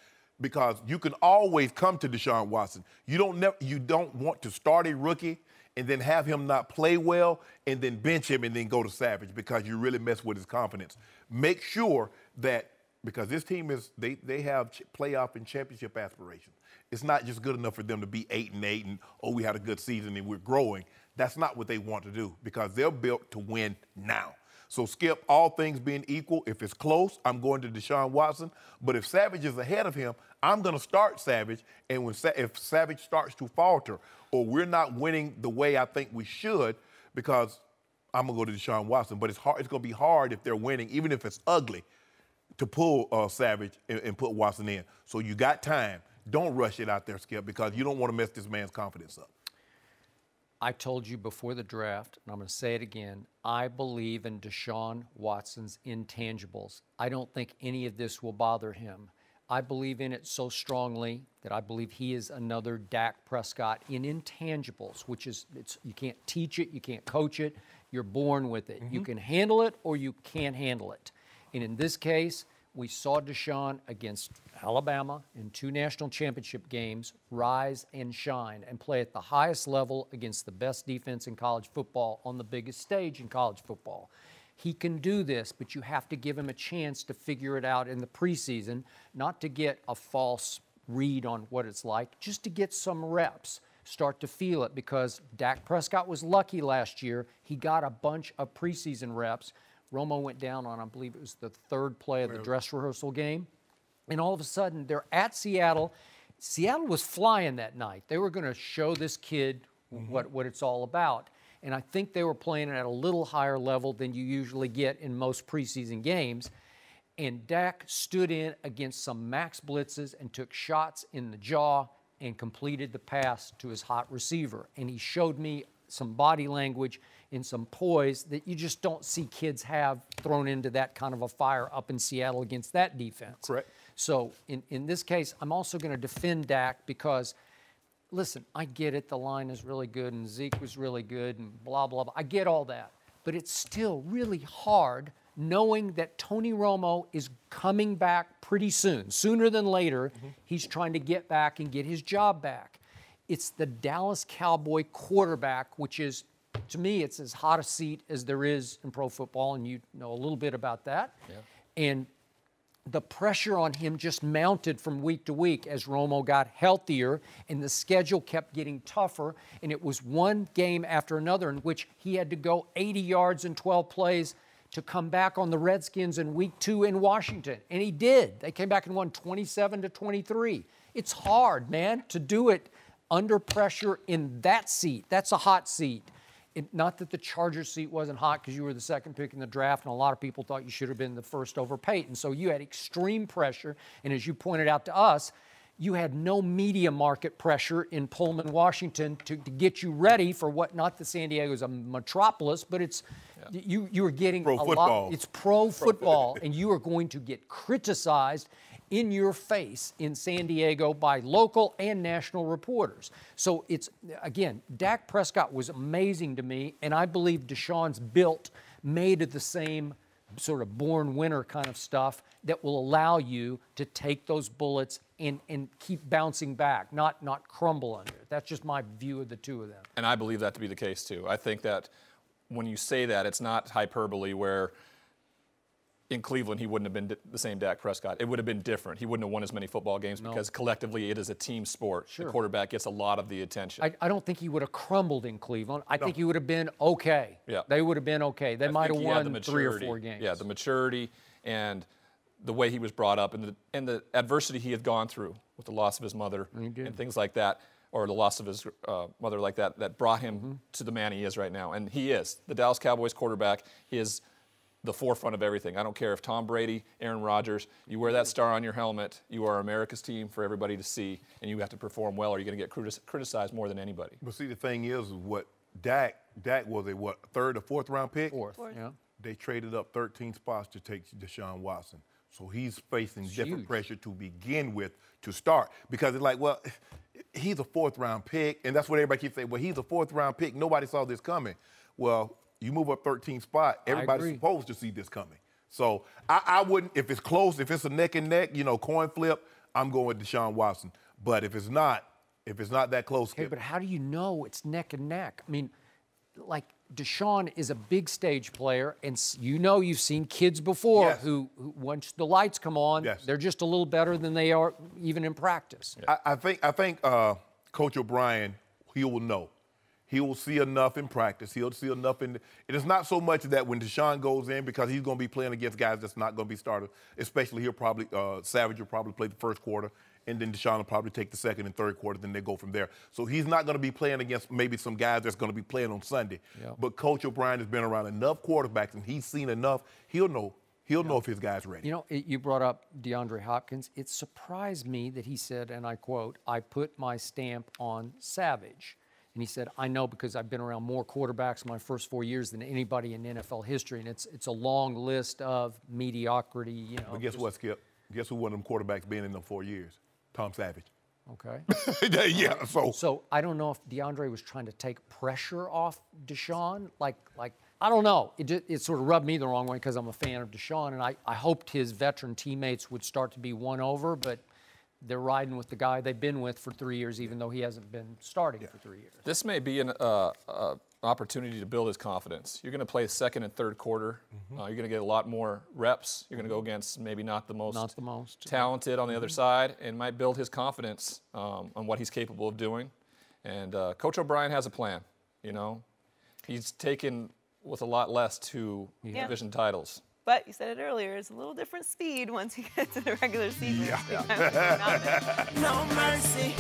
because you can always come to Deshaun Watson. You don't want to start a rookie and then have him not play well and then bench him and then go to Savage, because you really mess with his confidence. Make sure that, because this team is, they have playoff and championship aspirations. It's not just good enough for them to be 8-8 and, oh, we had a good season and we're growing. That's not what they want to do, because they're built to win now. So, Skip, all things being equal, if it's close, I'm going to Deshaun Watson. But if Savage is ahead of him, I'm going to start Savage. And if Savage starts to falter, or we're not winning the way I think we should, because I'm going to go to Deshaun Watson. But it's hard. It's going to be hard if they're winning, even if it's ugly, to pull Savage and put Watson in. So you got time. Don't rush it out there, Skip, because you don't want to mess this man's confidence up. I told you before the draft, and I'm going to say it again, I believe in Deshaun Watson's intangibles. I don't think any of this will bother him. I believe in it so strongly that I believe he is another Dak Prescott in intangibles, which is, you can't teach it, you can't coach it, you're born with it. Mm-hmm. You can handle it or you can't handle it. And in this case, we saw Deshaun against Alabama in 2 national championship games rise and shine and play at the highest level against the best defense in college football on the biggest stage in college football. He can do this, but you have to give him a chance to figure it out in the preseason, not to get a false read on what it's like, just to get some reps. start to feel it, because Dak Prescott was lucky last year. He got a bunch of preseason reps. Romo went down on, I believe it was the third play of the dress rehearsal game. And all of a sudden, they're at Seattle. Seattle was flying that night. They were going to show this kid what it's all about. And I think they were playing it at a little higher level than you usually get in most preseason games. And Dak stood in against some max blitzes and took shots in the jaw and completed the pass to his hot receiver. And he showed me some body language and some poise that you just don't see kids have thrown into that kind of a fire up in Seattle against that defense. Correct. So in this case, I'm also going to defend Dak because, listen, I get it. The line is really good and Zeke was really good and blah, blah, blah. I get all that. But it's still really hard knowing that Tony Romo is coming back pretty soon. Sooner than later, he's trying to get back and get his job back. It's the Dallas Cowboy quarterback, which is, to me, it's as hot a seat as there is in pro football, and you know a little bit about that. Yeah. And the pressure on him just mounted from week to week as Romo got healthier, and the schedule kept getting tougher, and it was one game after another in which he had to go 80 yards in 12 plays to come back on the Redskins in week two in Washington. And he did. They came back and won 27-23. It's hard, man, to do it under pressure in that seat. That's a hot seat. It, not that the Chargers seat wasn't hot because you were the second pick in the draft and a lot of people thought you should have been the first over Peyton. So you had extreme pressure. And as you pointed out to us, you had no media market pressure in Pullman, Washington to get you ready for what, not that San Diego's a metropolis, but it's, you were getting pro football. Lot. It's pro football, and you are going to get criticized in your face in San Diego by local and national reporters. So it's, again, Dak Prescott was amazing to me, and I believe Deshaun's built made of the same sort of born winner kind of stuff that will allow you to take those bullets and keep bouncing back, not crumble under it. That's just my view of the two of them. And I believe that to be the case, too. I think that when you say that, it's not hyperbole where in Cleveland he wouldn't have been the same Dak Prescott. It would have been different. He wouldn't have won as many football games because collectively it is a team sport. Sure. The quarterback gets a lot of the attention. I don't think he would have crumbled in Cleveland. I think he would have been okay. Yeah. They would have been okay. They might have won three or four games. Yeah, the maturity and the way he was brought up and the adversity he had gone through with the loss of his mother and things like that, or the loss of his mother like that, that brought him to the man he is right now. And he is. The Dallas Cowboys quarterback is the forefront of everything. I don't care if Tom Brady, Aaron Rodgers, you wear that star on your helmet, you are America's team for everybody to see, and you have to perform well or you're going to get criticized more than anybody. But see, the thing is what Dak was a third or fourth round pick? Fourth. Yeah. They traded up 13 spots to take Deshaun Watson. So he's facing different pressure to begin with to start. Because it's like, well, he's a fourth-round pick, and that's what everybody keeps saying, well, he's a fourth-round pick. Nobody saw this coming. Well, you move up 13 spot, everybody's supposed to see this coming. So I wouldn't, if it's close, if it's a neck and neck, you know, coin flip, I'm going with Deshaun Watson. But if it's not that close. Okay, but how do you know it's neck and neck? I mean, like, Deshaun is a big stage player, and you know you've seen kids before who once the lights come on, they're just a little better than they are even in practice. Yeah. I think Coach O'Brien, he will know. He will see enough in practice. He'll see enough in – it is not so much that when Deshaun goes in, because he's going to be playing against guys that's not going to be starters, especially he'll probably Savage will probably play the first quarter, and then Deshaun will probably take the second and third quarter, then they go from there. So he's not going to be playing against maybe some guys that's going to be playing on Sunday. Yep. But Coach O'Brien has been around enough quarterbacks, and he's seen enough. He'll know. He'll know if his guy's ready. You know, you brought up DeAndre Hopkins. It surprised me that he said, and I quote, "I put my stamp on Savage." And he said, "I know because I've been around more quarterbacks in my first 4 years than anybody in NFL history." And it's a long list of mediocrity, you know. But guess what, Skip? Guess who one of them quarterbacks been in them 4 years? Tom Savage. Okay. Yeah, so I don't know if DeAndre was trying to take pressure off Deshaun. Like I don't know. It sort of rubbed me the wrong way because I'm a fan of Deshaun, and I hoped his veteran teammates would start to be won over, but they're riding with the guy they've been with for 3 years, even though he hasn't been starting for 3 years. This may be an opportunity to build his confidence. You're going to play the second and third quarter. You're going to get a lot more reps. You're going to go against maybe not the most talented on the other side, and might build his confidence on what he's capable of doing. And Coach O'Brien has a plan, you know. He's taken with a lot less to division titles. But you said it earlier, it's a little different speed once you get to the regular season. No mercy.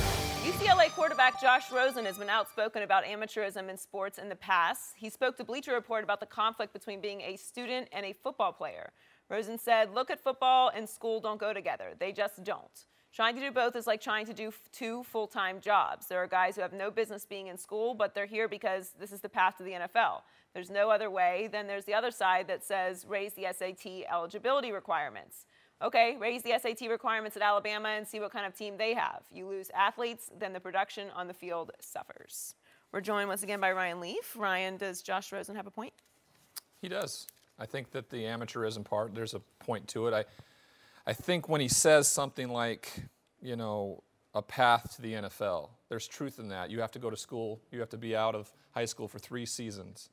UCLA quarterback Josh Rosen has been outspoken about amateurism in sports in the past. He spoke to Bleacher Report about the conflict between being a student and a football player. Rosen said, "Look at football and school don't go together. They just don't. Trying to do both is like trying to do two full-time jobs. There are guys who have no business being in school, but they're here because this is the path to the NFL. There's no other way." Then there's the other side that says raise the SAT eligibility requirements. Okay, raise the SAT requirements at Alabama and see what kind of team they have. You lose athletes, then the production on the field suffers. We're joined once again by Ryan Leaf. Ryan, does Josh Rosen have a point? He does. I think that the amateurism part, there's a point to it. I think when he says something like, you know, a path to the NFL, there's truth in that. You have to go to school. You have to be out of high school for 3 seasons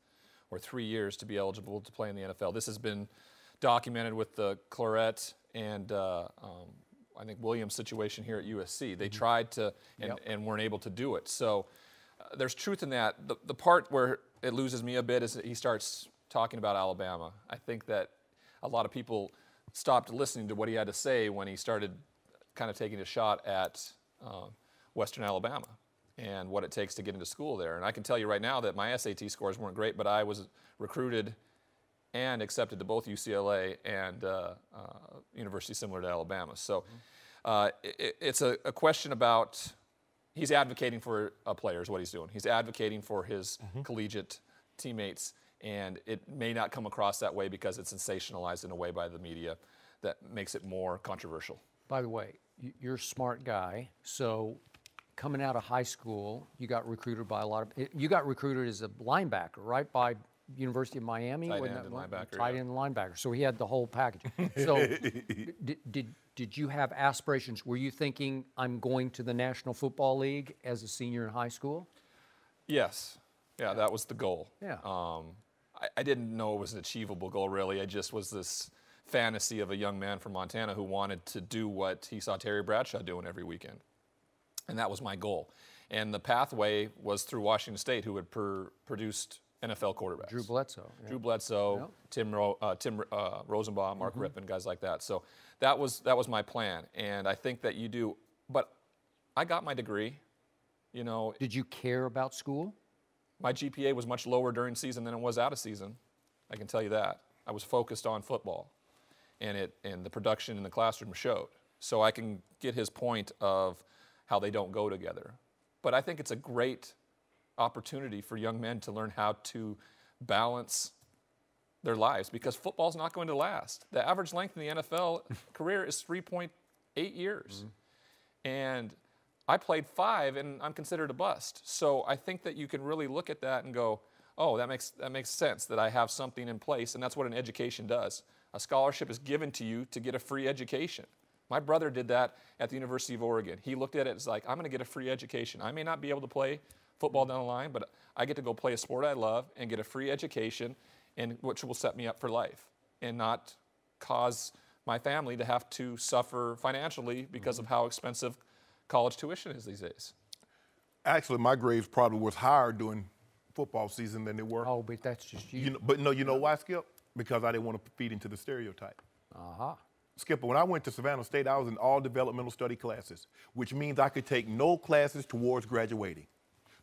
or 3 years to be eligible to play in the NFL. This has been documented with the Claret and I think Williams situation here at USC. They tried to and weren't able to do it. So there's truth in that. The part where it loses me a bit is that he starts talking about Alabama. I think that a lot of people stopped listening to what he had to say when he started kind of taking a shot at Western Alabama and what it takes to get into school there. And I can tell you right now that my SAT scores weren't great, but I was recruited and accepted to both UCLA and universities similar to Alabama. So it's a question about, he's advocating for a player is what he's doing. He's advocating for his collegiate teammates. And it may not come across that way because it's sensationalized in a way by the media that makes it more controversial. By the way, you're a smart guy. So coming out of high school, you got recruited by a lot of, you got recruited as a linebacker, right? By University of Miami? Tight end and linebacker. So he had the whole package. So did you have aspirations? Were you thinking, I'm going to the National Football League as a senior in high school? Yes. Yeah, that was the goal. Yeah. I didn't know it was an achievable goal, really. I just was this fantasy of a young man from Montana who wanted to do what he saw Terry Bradshaw doing every weekend. And that was my goal. And the pathway was through Washington State, who had produced NFL quarterbacks. Drew Bledsoe. Yeah. Drew Bledsoe, Tim Rosenbaum, Mark Rippon, guys like that. So that was my plan. And I think that you do. But I got my degree, you know. Did you care about school? My GPA was much lower during season than it was out of season. I can tell you that. I was focused on football, and the production in the classroom showed. So I can get his point of how they don't go together. But I think it's a great opportunity for young men to learn how to balance their lives because football's not going to last. The average length in the NFL career is 3.8 years. And I played 5 and I'm considered a bust. So I think that you can really look at that and go, oh, that makes sense that I have something in place, and that's what an education does. A scholarship is given to you to get a free education. My brother did that at the University of Oregon. He looked at it as like, I'm going to get a free education. I may not be able to play football down the line, but I get to go play a sport I love and get a free education, and which will set me up for life and not cause my family to have to suffer financially because of how expensive college tuition is these days. Actually, my grades probably was higher during football season than they were. Oh, but that's just you. you know why, Skip? Because I didn't want to feed into the stereotype. Skipper, when I went to Savannah State, I was in all developmental study classes, which means I could take no classes towards graduating.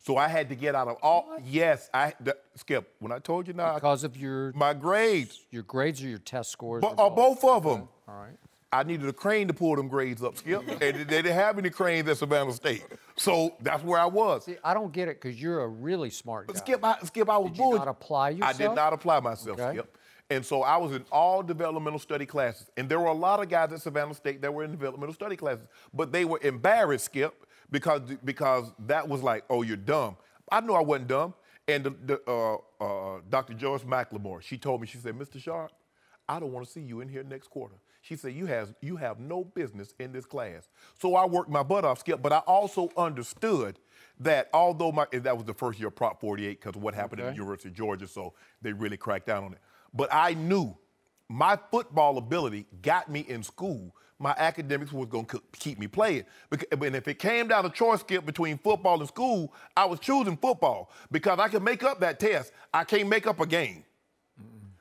So I had to get out of all. What? Yes, Skip, when I told you now. Because of my grades. Your grades or your test scores? Both of them. All right. I needed a crane to pull them grades up, Skip. And they didn't have any cranes at Savannah State. So that's where I was. See, I don't get it because you're a really smart guy. Skip, I was bullied. Did you not apply yourself? I did not apply myself, Skip. And so I was in all developmental study classes. And there were a lot of guys at Savannah State that were in developmental study classes. But they were embarrassed, Skip, because that was like, oh, you're dumb. I knew I wasn't dumb. And Dr. Joyce McLemore, she told me, she said, Mr. Sharp, I don't want to see you in here next quarter. She said, you have no business in this class. So I worked my butt off, Skip, but I also understood that although that was the first year of Prop 48 because of what happened at the University of Georgia, so they really cracked down on it. But I knew my football ability got me in school. my academics was going to keep me playing. And if it came down to choice, Skip, between football and school, I was choosing football because I could make up that test. I can't make up a game.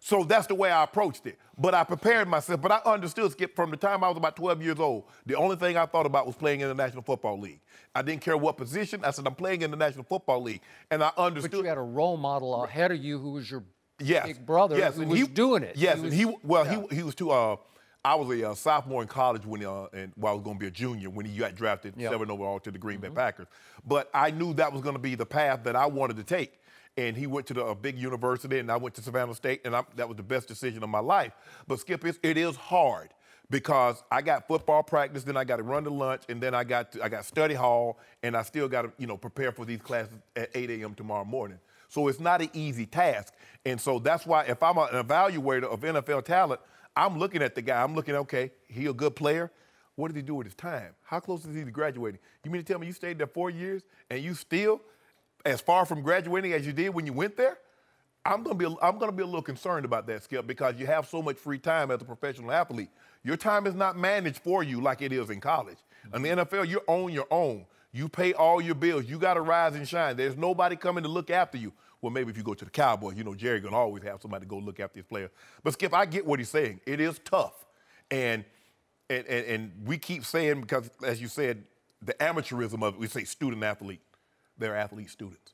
So that's the way I approached it. But I prepared myself. But I understood, Skip, from the time I was about 12 years old, the only thing I thought about was playing in the National Football League. I didn't care what position. I said, I'm playing in the National Football League. And I understood. But you had a role model ahead of you who was your big brother who was doing it. Yes, and he was too, I was a sophomore in college when I was going to be a junior when he got drafted 7 overall to the Green Bay Packers. But I knew that was going to be the path that I wanted to take. And he went to a big university, and I went to Savannah State, and that was the best decision of my life. But, Skip, it is hard because I got football practice, then I got to run to lunch, and then I got study hall, and I still got to prepare for these classes at 8 a.m. tomorrow morning. So it's not an easy task. And so that's why if I'm an evaluator of NFL talent, I'm looking at the guy. I'm looking, okay, he a good player. What did he do with his time? How close is he to graduating? You mean to tell me you stayed there 4 years and you still – as far from graduating as you did when you went there? I'm gonna be a little concerned about that, Skip, because you have so much free time as a professional athlete. Your time is not managed for you like it is in college. In the NFL, you're on your own. You pay all your bills. You gotta rise and shine. There's nobody coming to look after you. Well, maybe if you go to the Cowboys, Jerry gonna always have somebody to go look after his players. But Skip, I get what he's saying. It is tough. And we keep saying, because as you said, the amateurism of it, we say student athlete. They're athlete students.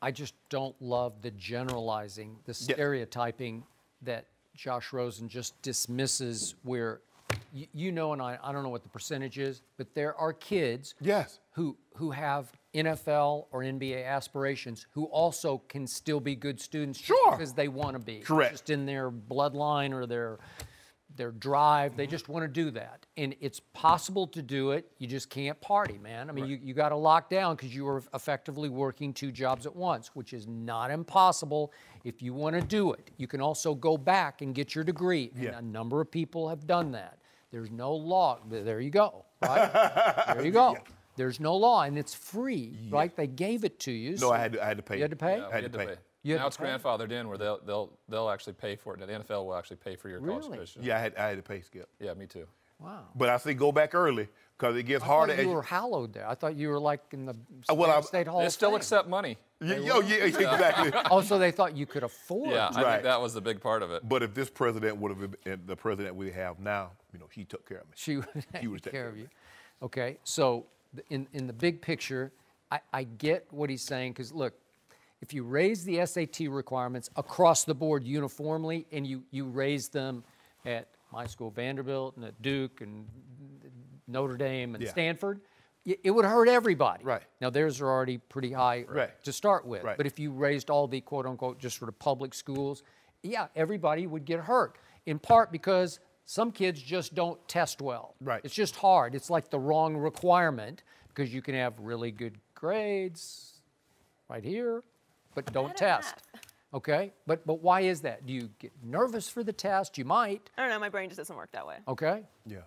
I just don't love the generalizing, the stereotyping that Josh Rosen just dismisses, where I don't know what the percentage is, but there are kids who have NFL or NBA aspirations who also can still be good students because they want to be. Correct. Just in their bloodline or their drive, they just want to do that. And it's possible to do it. You just can't party, man. I mean, you got to lock down because you are effectively working 2 jobs at once, which is not impossible if you want to do it. You can also go back and get your degree. And a number of people have done that. There's no law. There you go. Right? There you go. Yeah. There's no law, and it's free, right? They gave it to you. No, so I had to pay. You had to pay? Yeah, I had to pay. Now it's grandfathered in where they'll actually pay for it. Now the NFL will actually pay for your college tuition. Yeah, I had to pay, Skip. Yeah, me too. Wow. But I say go back early because it gets harder. You were hallowed there. I thought you were like in the State Hall. They still accept money. Yeah, exactly. So they thought you could afford. Yeah, I think that was the big part of it. But if this president would have been the president we have now, he took care of me. He would take care of you. Okay, so in the big picture, I get what he's saying because look. If you raise the SAT requirements across the board uniformly, and you raise them at my school, Vanderbilt, and at Duke, and Notre Dame, and Stanford, it would hurt everybody. Right. Now, theirs are already pretty high to start with. Right. But if you raised all the, quote, unquote, just sort of public schools, everybody would get hurt, in part because some kids just don't test well. Right. It's just hard. It's like the wrong requirement because you can have really good grades right here. But don't test, okay? But why is that? Do you get nervous for the test? You might. I don't know. My brain just doesn't work that way. Okay. Yeah.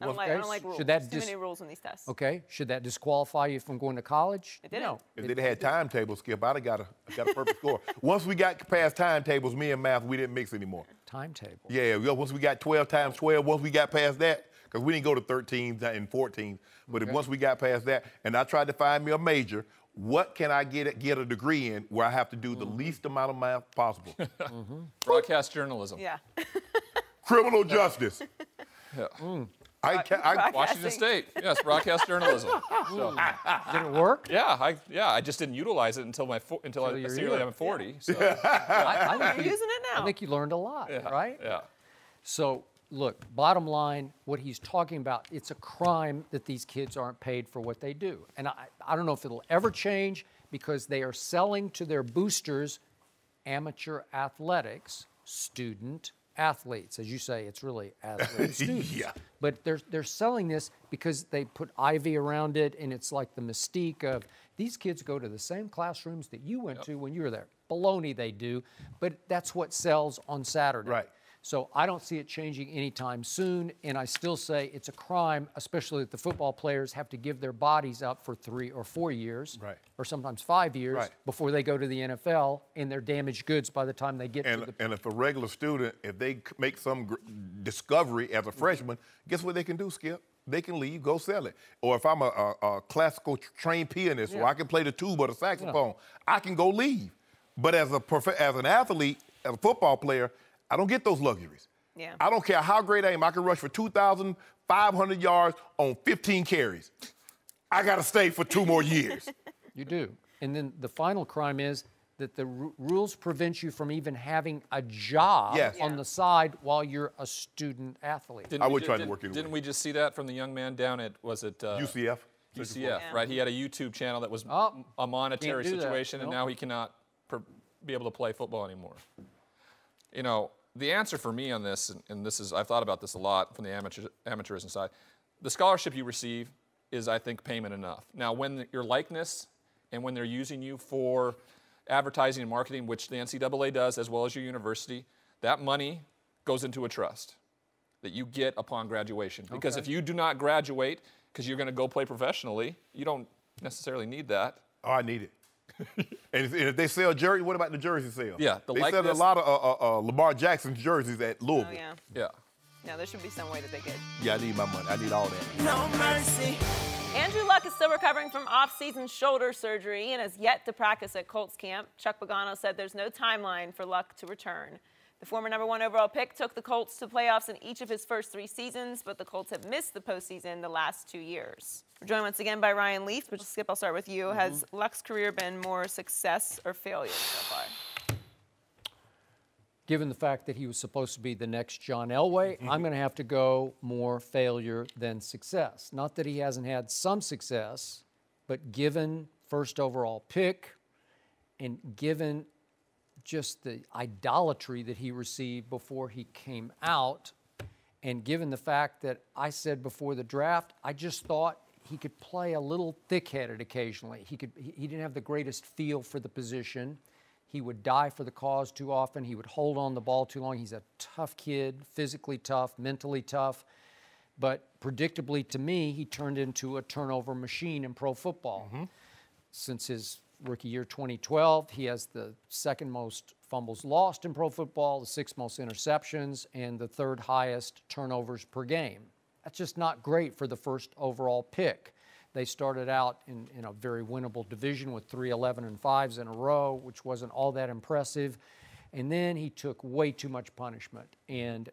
I don't like rules. There's too many rules in these tests. Okay. Should that disqualify you from going to college? It didn't. No. If they'd had timetables, Skip, I'd have got a perfect score. Once we got past timetables, me and math, we didn't mix anymore. Timetable. Yeah. Once we got 12 times 12, once we got past that, because we didn't go to 13s and 14s, but once we got past that, and I tried to find me a major. What can I get a degree in where I have to do the least amount of math possible? Broadcast journalism. Yeah. Criminal justice. Yeah. Washington State. Yes, broadcast journalism. So. Did it work? I just didn't utilize it until I seriously I'm 40. Yeah. So. I think you're using it now. I think you learned a lot, right? Yeah. So. Look, bottom line, what he's talking about, it's a crime that these kids aren't paid for what they do. And I don't know if it'll ever change because they are selling to their boosters amateur athletics, student athletes. As you say, it's really athletes, students. But they're selling this because they put ivy around it, and it's like the mystique of these kids go to the same classrooms that you went to when you were there. Baloney they do, but that's what sells on Saturday. Right. So I don't see it changing anytime soon, and I still say it's a crime, especially that the football players have to give their bodies up for 3 or 4 years, right, or sometimes 5 years, right, before they go to the NFL, and they're damaged goods by the time they get to the. And if a regular student, if they make some discovery as a freshman, guess what they can do, Skip? They can leave, go sell it. Or if I'm a classical trained pianist, yeah, or I can play the tube or the saxophone, I can go leave. But as an athlete, as a football player, I don't get those luxuries. Yeah. I don't care how great I am. I can rush for 2,500 yards on 15 carries. I got to stay for 2 more years. You do. And then the final crime is that the rules prevent you from even having a job, yes, on the side while you're a student athlete. Didn't I would try to work it away. Didn't we just see that from the young man down at, was it? UCF. UCF, yeah, right. He had a YouTube channel that was a monetary situation, and now he cannot be able to play football anymore. You know, the answer for me on this, and this is, I've thought about this a lot from the amateurism side, the scholarship you receive is, I think, payment enough. Now, when your likeness and when they're using you for advertising and marketing, which the NCAA does as well as your university, that money goes into a trust that you get upon graduation. Because if you do not graduate because you're going to go play professionally, you don't necessarily need that. Oh, I need it. And if they sell jersey, what about the jersey sale? Yeah, the they sell a lot of Lamar Jackson jerseys at Louisville. Oh, yeah. Yeah. No, there should be some way that they get. Yeah, I need my money. I need all that. No mercy. Andrew Luck is still recovering from off-season shoulder surgery and has yet to practice at Colts camp. Chuck Pagano said there's no timeline for Luck to return. The former #1 overall pick took the Colts to playoffs in each of his first 3 seasons, but the Colts have missed the postseason the last 2 years. We're joined once again by Ryan Leaf, which, Skip, I'll start with you. Has Luck's career been more success or failure so far? Given the fact that he was supposed to be the next John Elway, I'm going to have to go more failure than success. Not that he hasn't had some success, but given first overall pick and given just the idolatry that he received before he came out, and given the fact that I said before the draft, I just thought he could play a little thick-headed occasionally. He didn't have the greatest feel for the position. He would die for the cause too often. He would hold on the ball too long. He's a tough kid, physically tough, mentally tough. But predictably to me, he turned into a turnover machine in pro football. Since his rookie year 2012, he has the 2nd most fumbles lost in pro football, the 6th most interceptions, and the 3rd highest turnovers per game. That's just not great for the first overall pick. They started out in a very winnable division with 3 11-and-5s in a row, which wasn't all that impressive. And then he took way too much punishment. And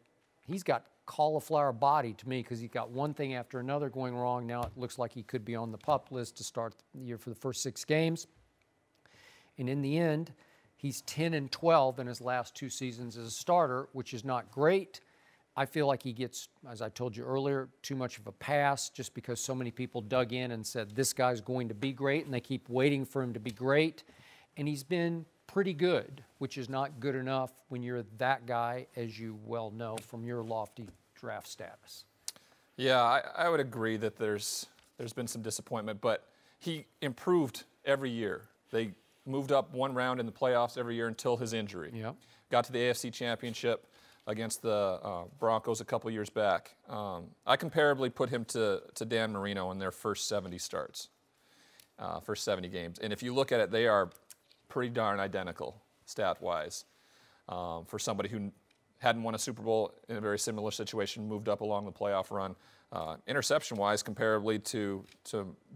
he's got cauliflower body to me because he's got one thing after another going wrong. Now it looks like he could be on the PUP list to start the year for the first 6 games. And in the end, he's 10-12 in his last 2 seasons as a starter, which is not great. I feel like he gets, as I told you earlier, too much of a pass just because so many people dug in and said, this guy's going to be great, and they keep waiting for him to be great. And he's been pretty good, which is not good enough when you're that guy, as you well know from your lofty draft status. Yeah, I would agree that there's been some disappointment, but he improved every year. They moved up 1 round in the playoffs every year until his injury. Yeah. Got to the AFC Championship against the Broncos a couple years back. I comparably put him to Dan Marino in their first 70 starts, first 70 games. And if you look at it, they are pretty darn identical stat-wise. For somebody who hadn't won a Super Bowl in a very similar situation, moved up along the playoff run. Interception-wise, comparably to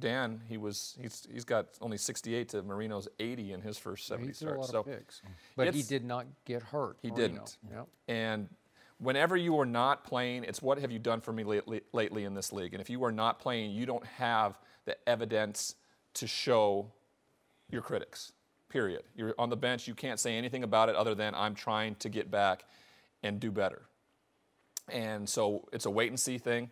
Dan, he's got only 68 to Marino's 80 in his first 70 starts. So, but he did not get hurt. He didn't. Yep. And whenever you are not playing, it's what have you done for me lately in this league? And if you are not playing, you don't have the evidence to show your critics, period. You're on the bench. You can't say anything about it other than I'm trying to get back and do better. And so it's a wait-and-see thing.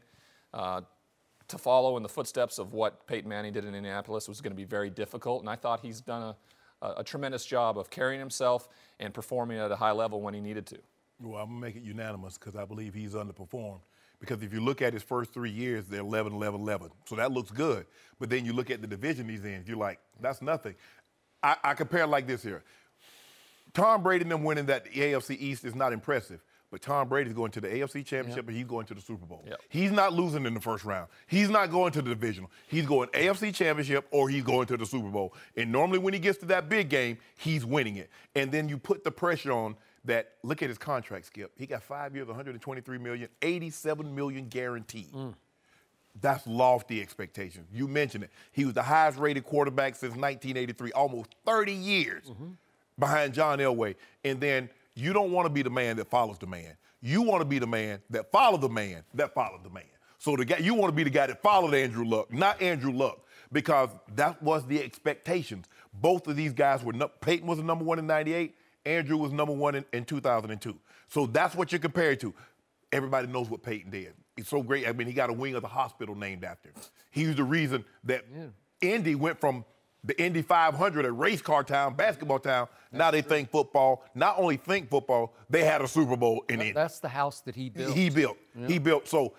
To follow in the footsteps of what Peyton Manning did in Indianapolis was going to be very difficult, and I thought he's done a tremendous job of carrying himself and performing at a high level when he needed to. Well, I'm going to make it unanimous because I believe he's underperformed. Because if you look at his first 3 years, they're 11-11-11, so that looks good. But then you look at the division he's in, you're like, that's nothing. I compare it like this here. Tom Brady and them winning that the AFC East is not impressive. But Tom Brady's going to the AFC Championship, and he's going to the Super Bowl. Yep. He's not losing in the first round. He's not going to the divisional. He's going AFC Championship, or he's going to the Super Bowl. And normally when he gets to that big game, he's winning it. And then you put the pressure on that. Look at his contract, Skip. He got 5 years, $123 million, $87 million guaranteed. Mm. That's lofty expectations. You mentioned it. He was the highest-rated quarterback since 1983, almost 30 years behind John Elway. And then you don't want to be the man that follows the man. You want to be the man that followed the man that followed the man. So the guy, you want to be the guy that followed Andrew Luck, not Andrew Luck, because that was the expectations. Both of these guys were – Peyton was the number one in 98. Andrew was number one in 2002. So that's what you're compared to. Everybody knows what Peyton did. It's so great. I mean, he got a wing of the hospital named after him. He was the reason that Indy went from the Indy 500, a race car town, basketball town. Now they think football. Not only think football, they had a Super Bowl in Indy. That's the house that he built. So,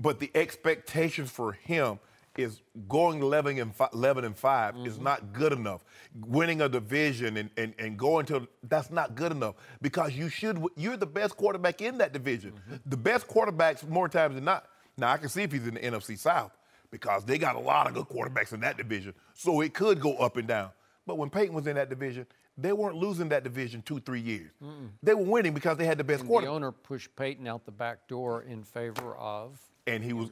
but the expectations for him is going 11 and 5 is not good enough. Winning a division and going to, that's not good enough, because you should, you're the best quarterback in that division. The best quarterbacks more times than not. Now, I can see if he's in the NFC South, because they got a lot of good quarterbacks in that division, so it could go up and down. But when Peyton was in that division, they weren't losing that division 2-3 years. They were winning because they had the best quarterback. The owner pushed Peyton out the back door in favor of... And he was,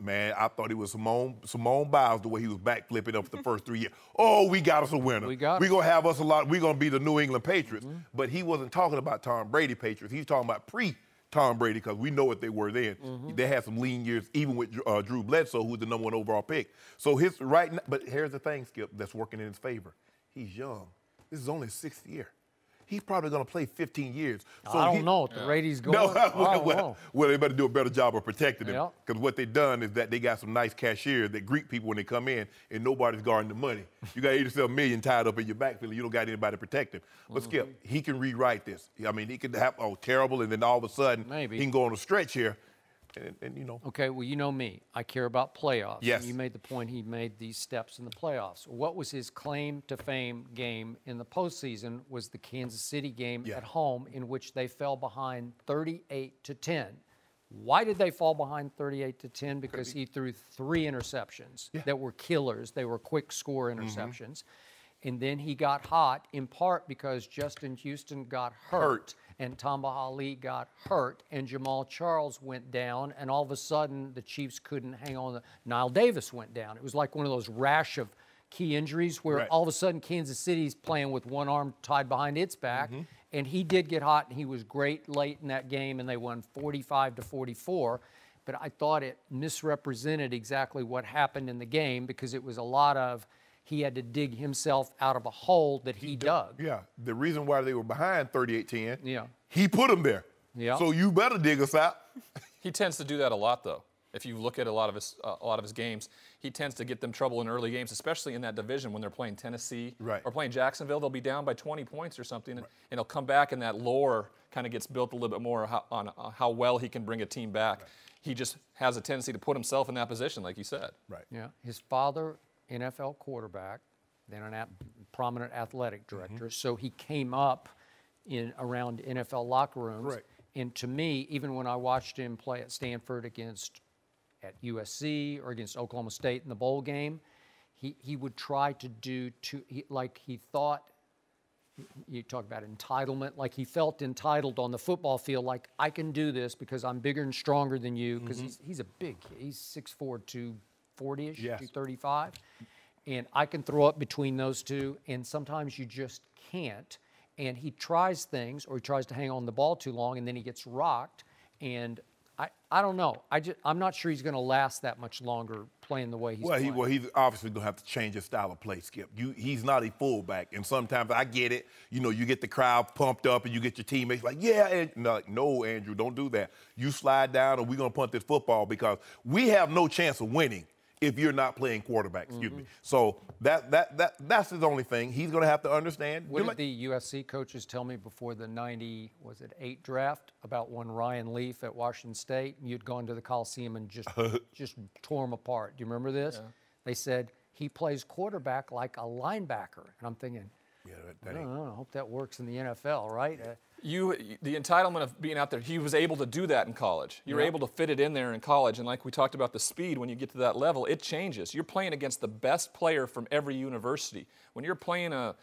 man, I thought he was Simone Biles, the way he was backflipping up the first 3 years. Oh, we got us a winner. We're going to have us a lot. We're going to be the New England Patriots. But he wasn't talking about Tom Brady Patriots. He's talking about pre-Tom Brady, because we know what they were then. They had some lean years, even with Drew Bledsoe, who's the number one overall pick. So his right now, but here's the thing, Skip, that's working in his favor. He's young. This is only his 6th year. He's probably going to play 15 years. So I don't know if the Brady's going. Well, they better do a better job of protecting him. Because what they've done is that they got some nice cashiers that greet people when they come in, and nobody's guarding the money. You got $87 million tied up in your backfield, and you don't got anybody to protect him. But Skip, he can rewrite this. I mean, he could have, terrible, and then all of a sudden, he can go on a stretch here. And you know. Okay, well, you know me. I care about playoffs. Yes. And you made the point he made these steps in the playoffs. What was his claim to fame game in the postseason was the Kansas City game at home, in which they fell behind 38-10. Why did they fall behind 38-10? Because he threw 3 interceptions that were killers. They were quick score interceptions. And then he got hot, in part because Justin Houston got hurt. And Tamba Ali got hurt, and Jamal Charles went down, and all of a sudden the Chiefs couldn't hang on. Nile Davis went down. It was like one of those rash of key injuries where all of a sudden Kansas City's playing with one arm tied behind its back, and he did get hot, and he was great late in that game, and they won 45-44. But I thought it misrepresented exactly what happened in the game, because it was a lot of, he had to dig himself out of a hole that he dug. Yeah, the reason why they were behind 38-10, he put them there. So you better dig us out. He tends to do that a lot, though. If you look at a lot of his games, he tends to get them trouble in early games, especially in that division when they're playing Tennessee or playing Jacksonville. They'll be down by 20 points or something, and he'll come back, and that lore kind of gets built a little bit more on how well he can bring a team back. He just has a tendency to put himself in that position, like you said. Yeah, his father... NFL quarterback, then a prominent athletic director. So he came up in around NFL locker rooms. And to me, even when I watched him play at Stanford at USC or against Oklahoma State in the bowl game, he would try to do like he thought. You talk about entitlement, like he felt entitled on the football field, like I can do this because I'm bigger and stronger than you, because he's a big kid. He's 6'4", 240-ish, 235, and I can throw up between those two, and sometimes you just can't, and he tries things, or he tries to hang on the ball too long, and then he gets rocked, and I don't know. I'm not sure he's going to last that much longer playing the way he's playing. He's obviously going to have to change his style of play, Skip. He's not a fullback, and sometimes I get it. You know, you get the crowd pumped up, and you get your teammates like, no, Andrew, don't do that. You slide down, and we're going to punt this football because we have no chance of winning if you're not playing quarterback, excuse me. So that's his only thing. He's going to have to understand. What did the USC coaches tell me before the 98 draft about when Ryan Leaf at Washington State, you'd gone to the Coliseum and just tore him apart? Do you remember this? They said, he plays quarterback like a linebacker. And I'm thinking, I hope that works in the NFL, right? the entitlement of being out there, he was able to do that in college. You were able to fit it in there in college. And like we talked about the speed, when you get to that level, it changes. You're playing against the best player from every university. When you're playing a,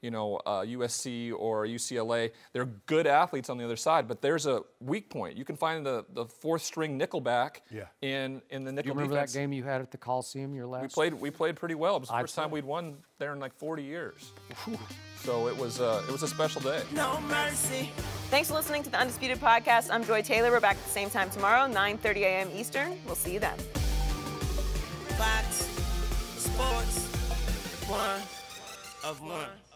you know, USC or UCLA, they're good athletes on the other side, but there's a weak point. You can find the fourth string nickelback in the nickel defense. Do you remember that game you had at the Coliseum your last? We played pretty well. It was the first time we'd won there in like 40 years. So it was a special day. No mercy. Thanks for listening to the Undisputed Podcast. I'm Joy Taylor. We're back at the same time tomorrow, 9:30 a.m. Eastern. We'll see you then. Fox Sports 1 of 1.